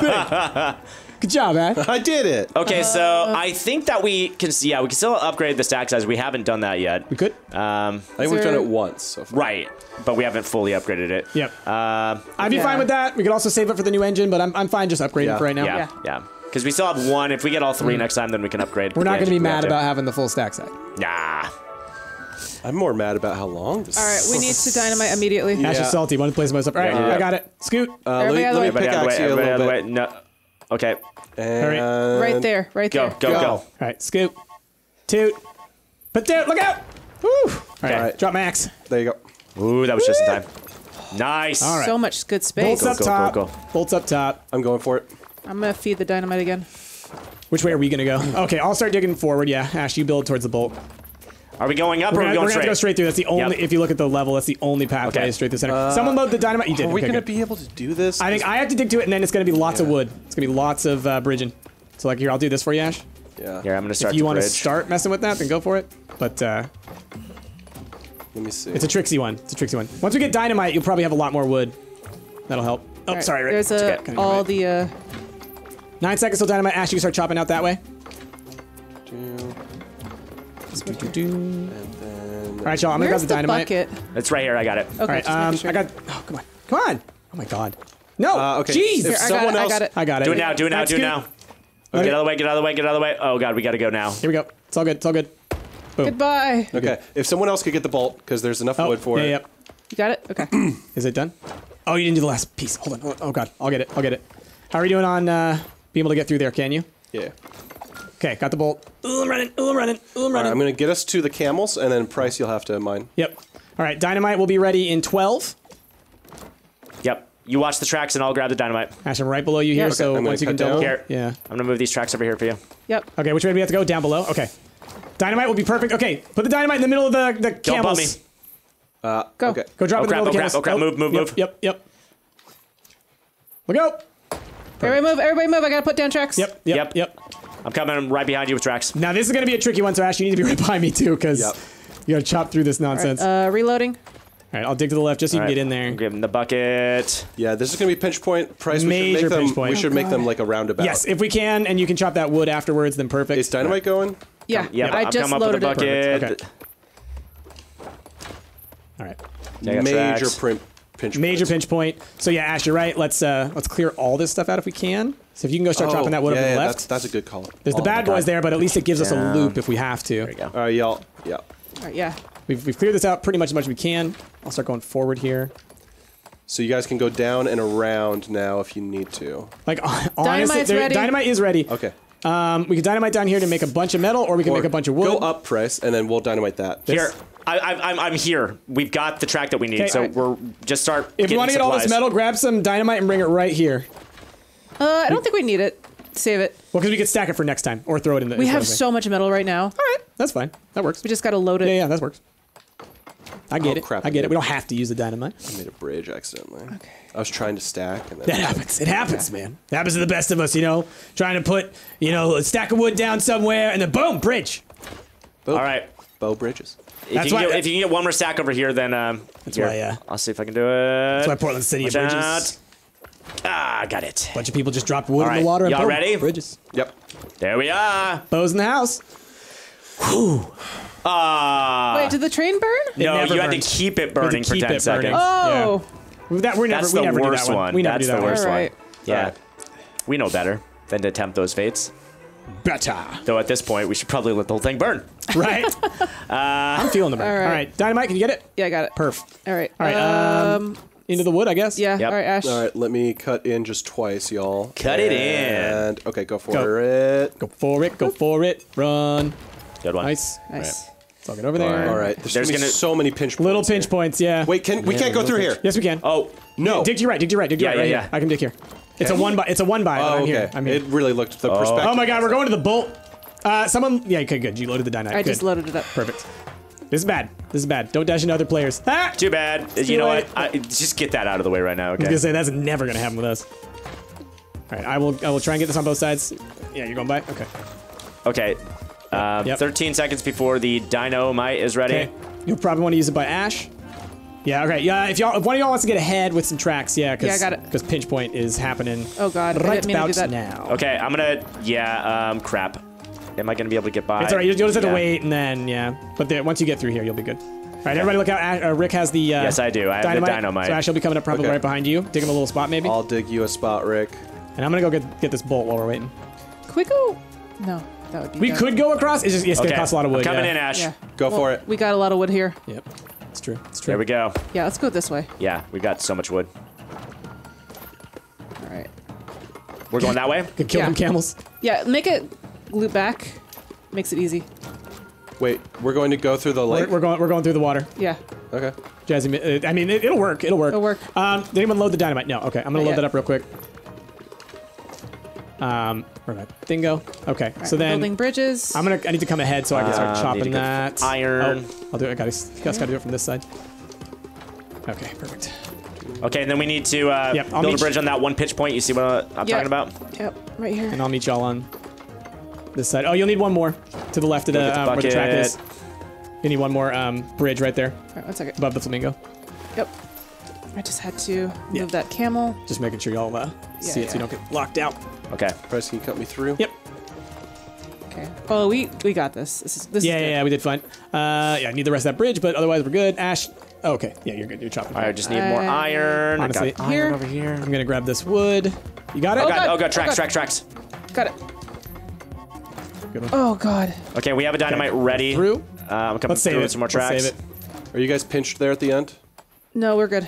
thing. Good job, Ash. I did it. Okay, so I think that we can see. Yeah, we can still upgrade the stack size. We haven't done that yet. We could. I think we've done it once so far. Right, but we haven't fully upgraded it. Yep. I'd be fine with that. We could also save it for the new engine, but I'm fine just upgrading for right now. Yeah. Because we still have one. If we get all three next time, then we can upgrade. We're not going to be mad about having the full stack size. Nah. I'm more mad about how long this is. All right, we need to dynamite immediately. Yeah. Ash is salty. Wanted to play some myself. All right, I got it. Scoot. Let me pickaxe you a little bit. No. Okay. Hurry. Right there. Right there. Go. All right, scoop. Toot. Put down. Look out. Woo. All right. Drop max. There you go. Ooh, that was just in time. Nice. All right. So much good space. Bolts up top. Bolts up top. I'm going for it. I'm going to feed the dynamite again. Which way are we going to go? Okay, I'll start digging forward. Yeah, Ash, you build towards the bolt. Are we going up or are we going straight? We're going to go straight through. That's the only, if you look at the level, that's the only pathway straight through the center. Someone load the dynamite. You did. Are we going to be able to do this? I think I have to dig to it, and then it's going to be lots of wood. It's going to be lots of bridging. So, like, here, I'll do this for you, Ash. Yeah. Here, I'm going to start. If you want to start messing with that, then go for it. But, let me see. It's a tricksy one. It's a tricksy one. Once we get dynamite, you'll probably have a lot more wood. That'll help. Oh, right. Sorry. There's all the, 9 seconds till dynamite. Ash, you can start chopping out that way. And then all right, y'all. I'm gonna grab the dynamite. Bucket? It's right here. I got it. Okay. All right, I got. Oh, come on. Come on. Oh my God. No. Okay. Jeez. If someone else. I got it. Do it now. Do it now. Do it now. Okay. Get out of the way. Get out of the way. Get out of the way. Oh God, we gotta go now. Here we go. It's all good. It's all good. Boom. Goodbye. Okay. If someone else could get the bolt, because there's enough wood for it. Yep. You got it. Okay. Is it done? Oh, you didn't do the last piece. Hold on. Oh God. I'll get it. I'll get it. How are you doing on being able to get through there? Can you? Yeah. Okay, got the bolt. Ooh, I'm running. Ooh, I'm running. Ooh, I'm running. All right, I'm gonna get us to the camels, and then Price, you'll have to mine. Yep. All right, dynamite will be ready in 12. Yep. You watch the tracks, and I'll grab the dynamite. Ash, I'm right below you here, so once you can double. Here. Yeah. I'm gonna move these tracks over here for you. Yep. Okay, which way do we have to go? Down below. Okay. Dynamite will be perfect. Okay, put the dynamite in the middle of the camels. Don't bump me. Go. Okay. Go drop it in the middle of the camels. Oh crap! Move. Yep. Look out. Everybody move, I gotta put down tracks. Yep. I'm coming right behind you with tracks. Now this is gonna be a tricky one, so Ash, you need to be right behind me too, because you gotta chop through this nonsense. Right, reloading. All right, I'll dig to the left just so you can get in there. Give him the bucket. Yeah, this is gonna be pinch point. Price, major pinch point. We should make them like a roundabout. Yes, if we can, and you can chop that wood afterwards, then perfect. Is dynamite going? Yeah, I just loaded up with the bucket. All right. Major print. Major pinch point. So yeah, Ash, you're right. Let's clear all this stuff out if we can. So if you can go start dropping that wood over the left. That's a good call. There's the bad boys there, but at least it gives us a loop if we have to. There we go. All right, y'all. Yeah. All right, yeah. We've cleared this out pretty much as much as we can. I'll start going forward here. So you guys can go down and around now if you need to. Like honestly, dynamite is ready. Okay. We can dynamite down here to make a bunch of metal, or we can make a bunch of wood. Go up, Price, and then we'll dynamite that. Here. I'm here. We've got the track that we need, so we're just start. If you want to get all this metal, grab some dynamite and bring it right here. I don't think we need it. Save it. Well, because we could stack it for next time, or throw it in the. We have so much metal right now. All right, that's fine. That works. We just gotta load it. Yeah, that works. I get it. Crap, I get it. We don't have to use the dynamite. I made a bridge accidentally. Okay. I was trying to stack. And then that happens. It happens, man. It happens to the best of us, you know. Trying to put, you know, a stack of wood down somewhere, and then boom, bridge. Boom. All right. Bow bridges. If you can get one more stack over here, then I'll see if I can do it. That's why Portland City of bridges. Ah, got it. Bunch of people just dropped wood in the water. Y'all ready? Bridges. Yep. There we are. Bows in the house. Whew. Wait, did the train burn? No, you had to keep it burning for 10 seconds. Oh. Yeah. That's the worst one. We never do that one. That's the worst one. Yeah. We know better than to tempt those fates. better. Though at this point, we should probably let the whole thing burn. Right? I'm feeling the burn. All right. Dynamite, can you get it? Yeah, I got it. Perf. All right. Into the wood, I guess? Yeah. Yep. All right, Ash. All right, let me cut in just twice, y'all. Cut it in. Okay, go for it. Go for it. Go for it. Run. Good one. Nice. All right. I'll get over there. All right. There's gonna be so many pinch points. Little pinch points, yeah. Wait, we can't go through here. Yes, we can. Oh, no. Dig to your right. Yeah. I can dig here. It's a one by. Oh, okay. I'm here. It really looked the perspective. Oh my god, we're going to the bolt. Yeah, okay, good. You loaded the dynamite. I just loaded it up. Perfect. This is bad. Don't dash into other players. Ah! Too bad. You know what? Just get that out of the way right now, okay? I was gonna say, that's never gonna happen with us. All right, I will try and get this on both sides. Yeah, you're going by? Okay. Okay. 13 seconds before the dynamite is ready. Okay. You'll probably want to use it by Ash. Yeah, okay. Yeah, if one of y'all wants to get ahead with some tracks, because pinch point is happening. Oh god, right about now. Okay, I'm gonna. Yeah, crap. Am I gonna be able to get by? It's alright. You'll just have to wait, and then But once you get through here, you'll be good. All right, everybody, look out. Rick has the. Yes, I do. I have the dynamite. So Ash will be coming up probably right behind you. Dig him a little spot, maybe. I'll dig you a spot, Rick. And I'm gonna go get this bolt while we're waiting. Quicko. No. That would be we could go across. It's just gonna cost a lot of wood. I'm coming in, Ash. Yeah. Go for it. We got a lot of wood here. Yep. It's true. There we go. Yeah, let's go this way. Yeah, we've got so much wood. All right. We're going that way? Could kill them camels. Yeah, make it loop back. Makes it easy. Wait, we're going to go through the lake? We're going through the water. Yeah. Okay. Jazzy, I mean, it'll work. It'll work. Did anyone load the dynamite? No, okay. I'm gonna load that up real quick. Dingo. Okay, right, so then building bridges. I need to come ahead so I can start chopping that iron. Oh, I'll do it. I gotta do it from this side. Okay, perfect. Okay, and then we need to build a bridge on that one pinch point. You see what I'm talking about? Yep, right here. And I'll meet y'all on this side. Oh, you'll need one more to the left of where the track is. You need one more bridge right there. All right, one second. Above the flamingo. Yep. I just had to move that camel. Just making sure y'all see it so you don't get locked out. Okay. Bryce, can you cut me through? Yep. Okay. Oh, we got this. This is good. We did fine. I need the rest of that bridge, but otherwise we're good. Ash. Oh, okay. Yeah, you're good. You're chopping. I just need more iron. Honestly, I got iron over here. I'm gonna grab this wood. You got it? Oh god. Tracks. Got it. Good one. Oh god. Okay, we have a dynamite ready. Through. I'm coming through with some more tracks. Let's save it. Are you guys pinched there at the end? No, we're good.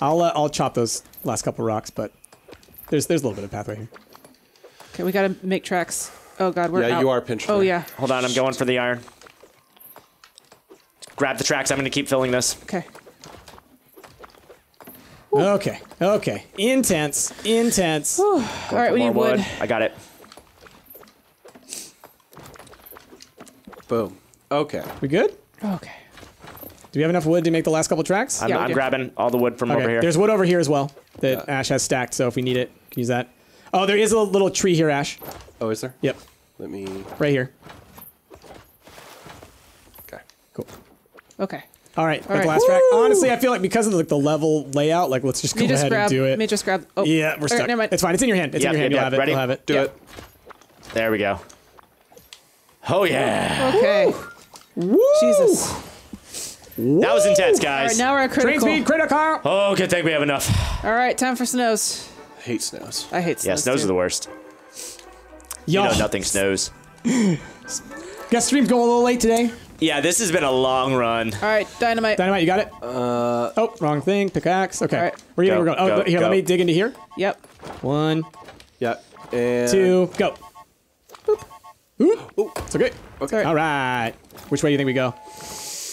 I'll chop those last couple rocks, but there's a little bit of pathway here. Okay, we gotta make tracks. Oh god, we're out. You are pinched. Oh yeah. Hold on, I'm going for the iron. Grab the tracks. I'm gonna keep filling this. Okay. Woo. Okay. Intense. All right, we need wood. I got it. Boom. Okay. We good? Okay. Do we have enough wood to make the last couple tracks? I'm grabbing all the wood from over here. There's wood over here as well that Ash has stacked, so if we need it, we can use that. Oh, there is a little tree here, Ash. Oh, is there? Yep. Let me... Right here. Okay. Cool. Okay. All right. All right. Last track. Honestly, I feel like because of the level layout, let's just go ahead and do it. Let me just grab... Oh. Yeah, we're stuck. Right, never mind. It's fine. It's in your hand. You'll have it. You'll have it. Do it. There we go. Oh, yeah. Okay. Woo. Jesus. Whoa. That was intense, guys. All right, now we're at critical. Train speed, critical. Oh, good thing we have enough. All right, time for snows. I hate snows. Yeah, snows too. Are the worst. Yo. You know nothing snows. Got streams going a little late today. Yeah, this has been a long run. All right, dynamite. You got it? Oh, wrong thing. Pickaxe. Okay. All right. Where are you going? Oh, here, let me dig into here. Yep. One. Yep. And... Two. Go. Boop. Oop. It's okay. Okay. All right. Which way do you think we go?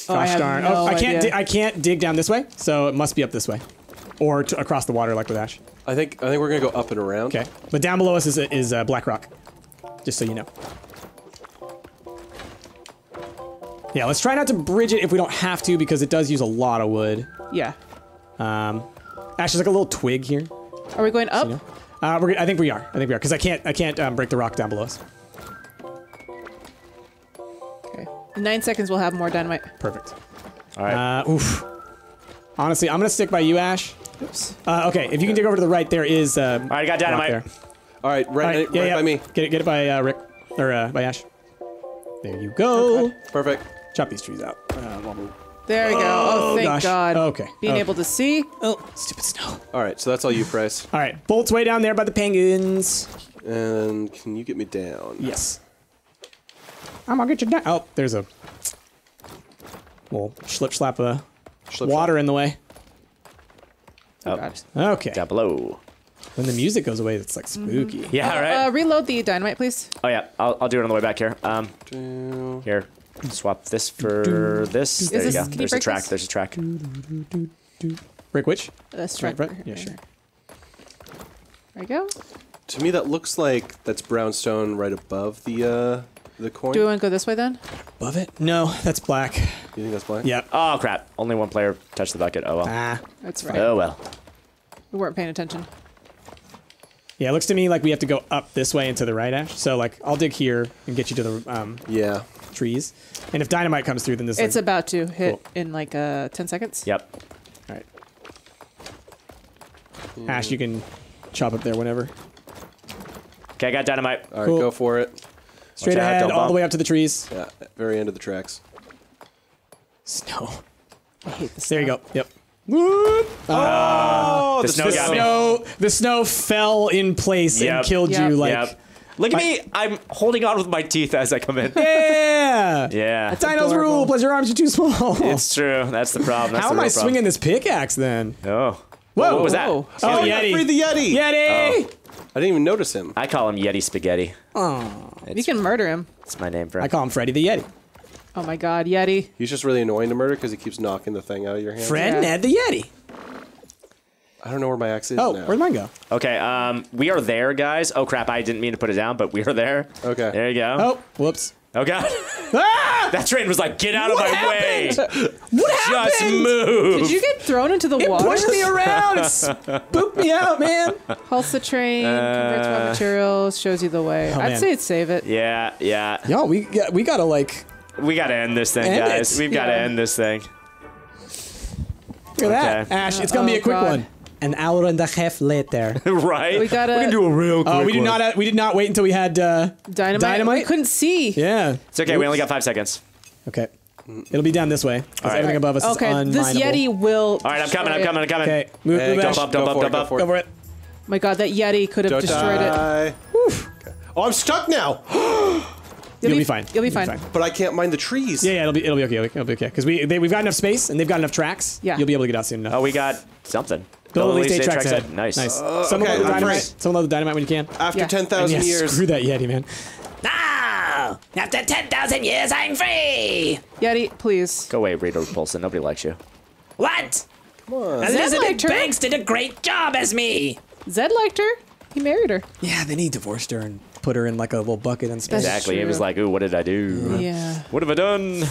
Gosh darn! I can't dig down this way, so it must be up this way, or across the water, like with Ash. I think we're gonna go up and around. Okay, but down below us is Black Rock, just so you know. Yeah, let's try not to bridge it if we don't have to, because it does use a lot of wood. Yeah. Ash, there's like a little twig here. Are we going up? So you know. I think we are, because I can't break the rock down below us. 9 seconds, we'll have more dynamite. Perfect. All right. Honestly, I'm gonna stick by you, Ash. Oops. Okay, if you can dig over to the right, there is. All right, I got dynamite. There. All right, right by me. Get it by Rick or by Ash. There you go. Perfect. Chop these trees out. There we go. Oh, thank God. Okay. Being able to see. Oh, stupid snow. All right, so that's all you, Price. All right, bolts way down there by the penguins. And can you get me down? Yes. I'm gonna get you down. Oh, there's a little slip-slap of water in the way. Oh, God. Okay. Down below. When the music goes away, it's like spooky. Mm-hmm. Yeah, right? Reload the dynamite, please. Oh, yeah. I'll do it on the way back here. Here. Swap this for this. Is there you go. There's a track. This? There's a track. Break which? This track. Right, yeah, sure. There you go. To me, that looks like that's brownstone right above the coin. Do we want to go this way then? Above it? No, that's black. You think that's black? Yep. Oh, crap. Only one player touched the bucket. Oh, well. Ah. That's right. Oh, well. We weren't paying attention. Yeah, it looks to me like we have to go up this way and to the right, Ash. So, like, I'll dig here and get you to the trees. And if dynamite comes through, then this it's like, about to hit in, like, 10 seconds. Yep. All right. Ash, you can chop up there whenever. Okay, I got dynamite. All right, cool. Go for it. Straight ahead, all the way up to the trees. Yeah, very end of the tracks. Snow. I hate the snow. There you go. Yep. Whoop. Oh, the snow fell in place and killed you. Like, look at me! I'm holding on with my teeth as I come in. Yeah, yeah. Dino's rule: plus your arms are too small. It's true. That's the problem. That's How am I swinging this pickaxe then? Oh, whoa! What was that? Whoa. Oh, Yeti! Free the Yeti! Yeti! Oh. I didn't even notice him. I call him Yeti Spaghetti. Oh, you can murder him. That's my name, bro. I call him Freddy the Yeti. Oh my God, Yeti. He's just really annoying to murder because he keeps knocking the thing out of your hand. Fred Ned the Yeti. I don't know where my axe is now. Where'd mine go? Okay, we are there, guys. Oh crap, I didn't mean to put it down, but we are there. Okay. There you go. Oh, whoops. Oh God. Ah! That train was like, get out of my way. What happened? Just move. Did you get thrown into the water? It pushed me around. It spooked me out, man. Pulse the train, converts raw materials, shows you the way. Oh, I'd say it's save it. Yeah, yeah. Yo, we gotta like... We gotta end this thing, guys. We've gotta end this thing. Look at that, Ash. It's gonna be a quick one. An hour and a half later. Right? We gotta. We can do a real quick one. We did not wait until we had dynamite. We couldn't see. Yeah. It's okay. We only got 5 seconds. Okay. It'll be down this way. Because everything above us is unminable. This Yeti will. All right, I'm coming. Okay. Move, dump up. Go for it. My God, that Yeti could have destroyed it. Oh, I'm stuck now. You'll be fine. You'll be fine. But I can't mind the trees. Yeah, yeah, it'll be okay. It'll be okay because we've got enough space and they've got enough tracks. Yeah, you'll be able to get out soon enough. Oh, we got something. Build at least 8 tracks ahead. Nice. Someone love the dynamite when you can. After 10,000 years. Screw that Yeti, man. No! After 10,000 years, I'm free. Yeti, please. Go away, Rita Repulsa. Nobody likes you. What? Come on. Elizabeth Banks did a great job as me. Zed liked her. He married her. Yeah, then he divorced her and put her in like a little bucket and stuff. Exactly. It was like, ooh, what did I do? Yeah. What have I done?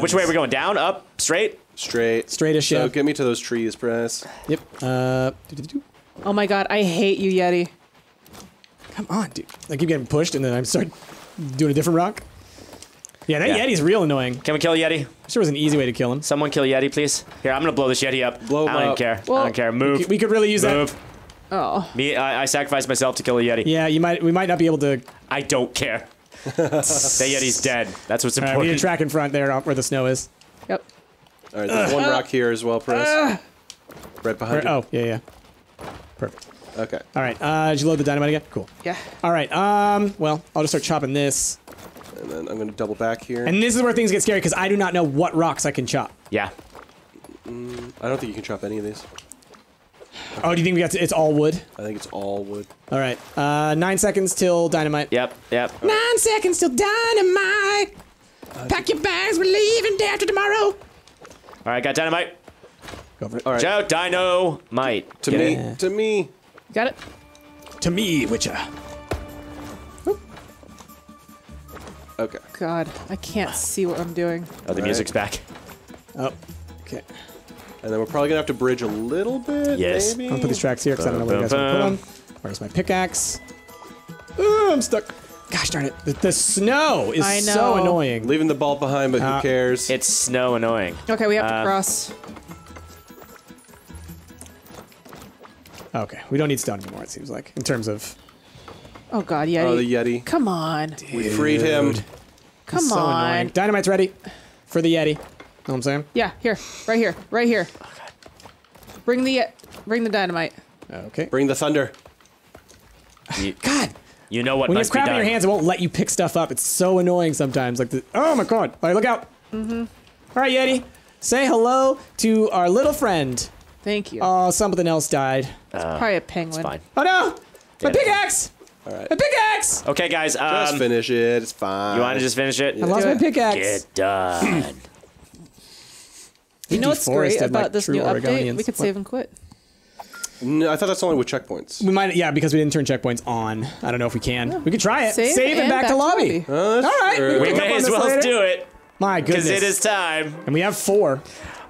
Which way are we going? Down, up, straight? Straight. Straight as shit. So get me to those trees, Press. Yep. Oh my God, I hate you, Yeti. Come on, dude. I keep getting pushed and then I start doing a different rock. Yeah, that Yeti's real annoying. Can we kill Yeti? I'm sure was an easy way to kill him. Someone kill Yeti, please. Here, I'm gonna blow this Yeti up. Blow him up. I don't care. Well, I don't care. Move. We could really use that. Oh. I sacrificed myself to kill a Yeti. Yeah, we might not be able to... I don't care. That Yeti's dead. That's what's important. Right, we need a track in front there where the snow is. Yep. All right, there's one rock here as well, Press. Right behind you. Oh, yeah. Perfect. Okay. All right, did you load the dynamite again? Cool. Yeah. All right, well, I'll just start chopping this. And then I'm going to double back here. And this is where things get scary because I do not know what rocks I can chop. Yeah. I don't think you can chop any of these. Oh, do you think we got to, it's all wood? I think it's all wood. All right. 9 seconds till dynamite. Yep. 9 seconds till dynamite. Pack your bags. We're leaving day after tomorrow. All right. Got dynamite. Go for it. All right. Shout dynamite. To me. Got it. To me, Witcher. Whoop. Okay. God, I can't see what I'm doing. Oh, the music's back. Oh, okay. And then we're probably gonna have to bridge a little bit. Yes. Maybe? I'm gonna put these tracks here because I don't know where you guys want to put them. Where's my pickaxe? Ooh, I'm stuck. Gosh darn it! The snow is so annoying. Leaving the ball behind, but who cares? It's snow annoying. Okay, we have to cross. Okay, we don't need stone anymore. It seems like in terms of. Oh God, Yeti! Oh, the Yeti! Come on! Dude. We freed him. Come on! Annoying. Dynamite's ready for the Yeti. Know what I'm saying? Yeah, here, right here. Oh, God. Bring the dynamite. Okay. Bring the thunder. God. You know what? When you have crap in your hands, it won't let you pick stuff up. It's so annoying sometimes. Like, oh my god! All right, look out! Mm-hmm. All right, Yeti, say hello to our little friend. Thank you. Oh, something else died. It's probably a penguin. It's fine. Oh no! My pickaxe! All right. My pickaxe! Okay, guys. Just finish it. It's fine. You want to just finish it? Yeah. I lost my pickaxe. Get done. You know what's great about this new update? We could save and quit. No, I thought that's only with checkpoints. We might, yeah, because we didn't turn checkpoints on. I don't know if we can. Yeah. We could try it. Save and back to lobby. All right, we may as well do it. My goodness, because it is time, and we have 4.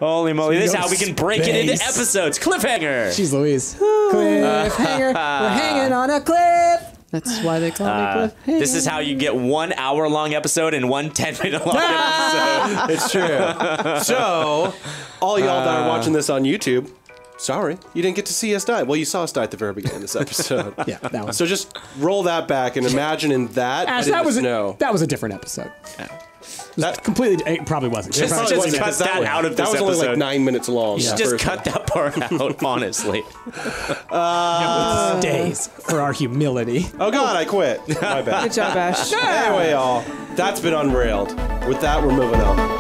Holy moly! So this is how we can break it into episodes. Cliffhanger. Jeez Louise. Cliffhanger. We're hanging on a cliff. That's why they call me Cliffhanger. This is how you get 1 hour-long episode and 1 10-minute-long episode. It's true. So, all y'all that are watching this on YouTube. Sorry, you didn't get to see us die. Well, you saw us die at the very beginning of this episode. Yeah, that one. So just roll that back and imagine in that. Ash, that was a different episode. Yeah. That completely, it probably wasn't. Just cut that out of this episode. That was only like 9 minutes long. You should just cut that part out, honestly. Stays for our humility. Oh God, I quit. My bad. Good job, Ash. Anyway, y'all, that's been Unrailed. With that, we're moving on.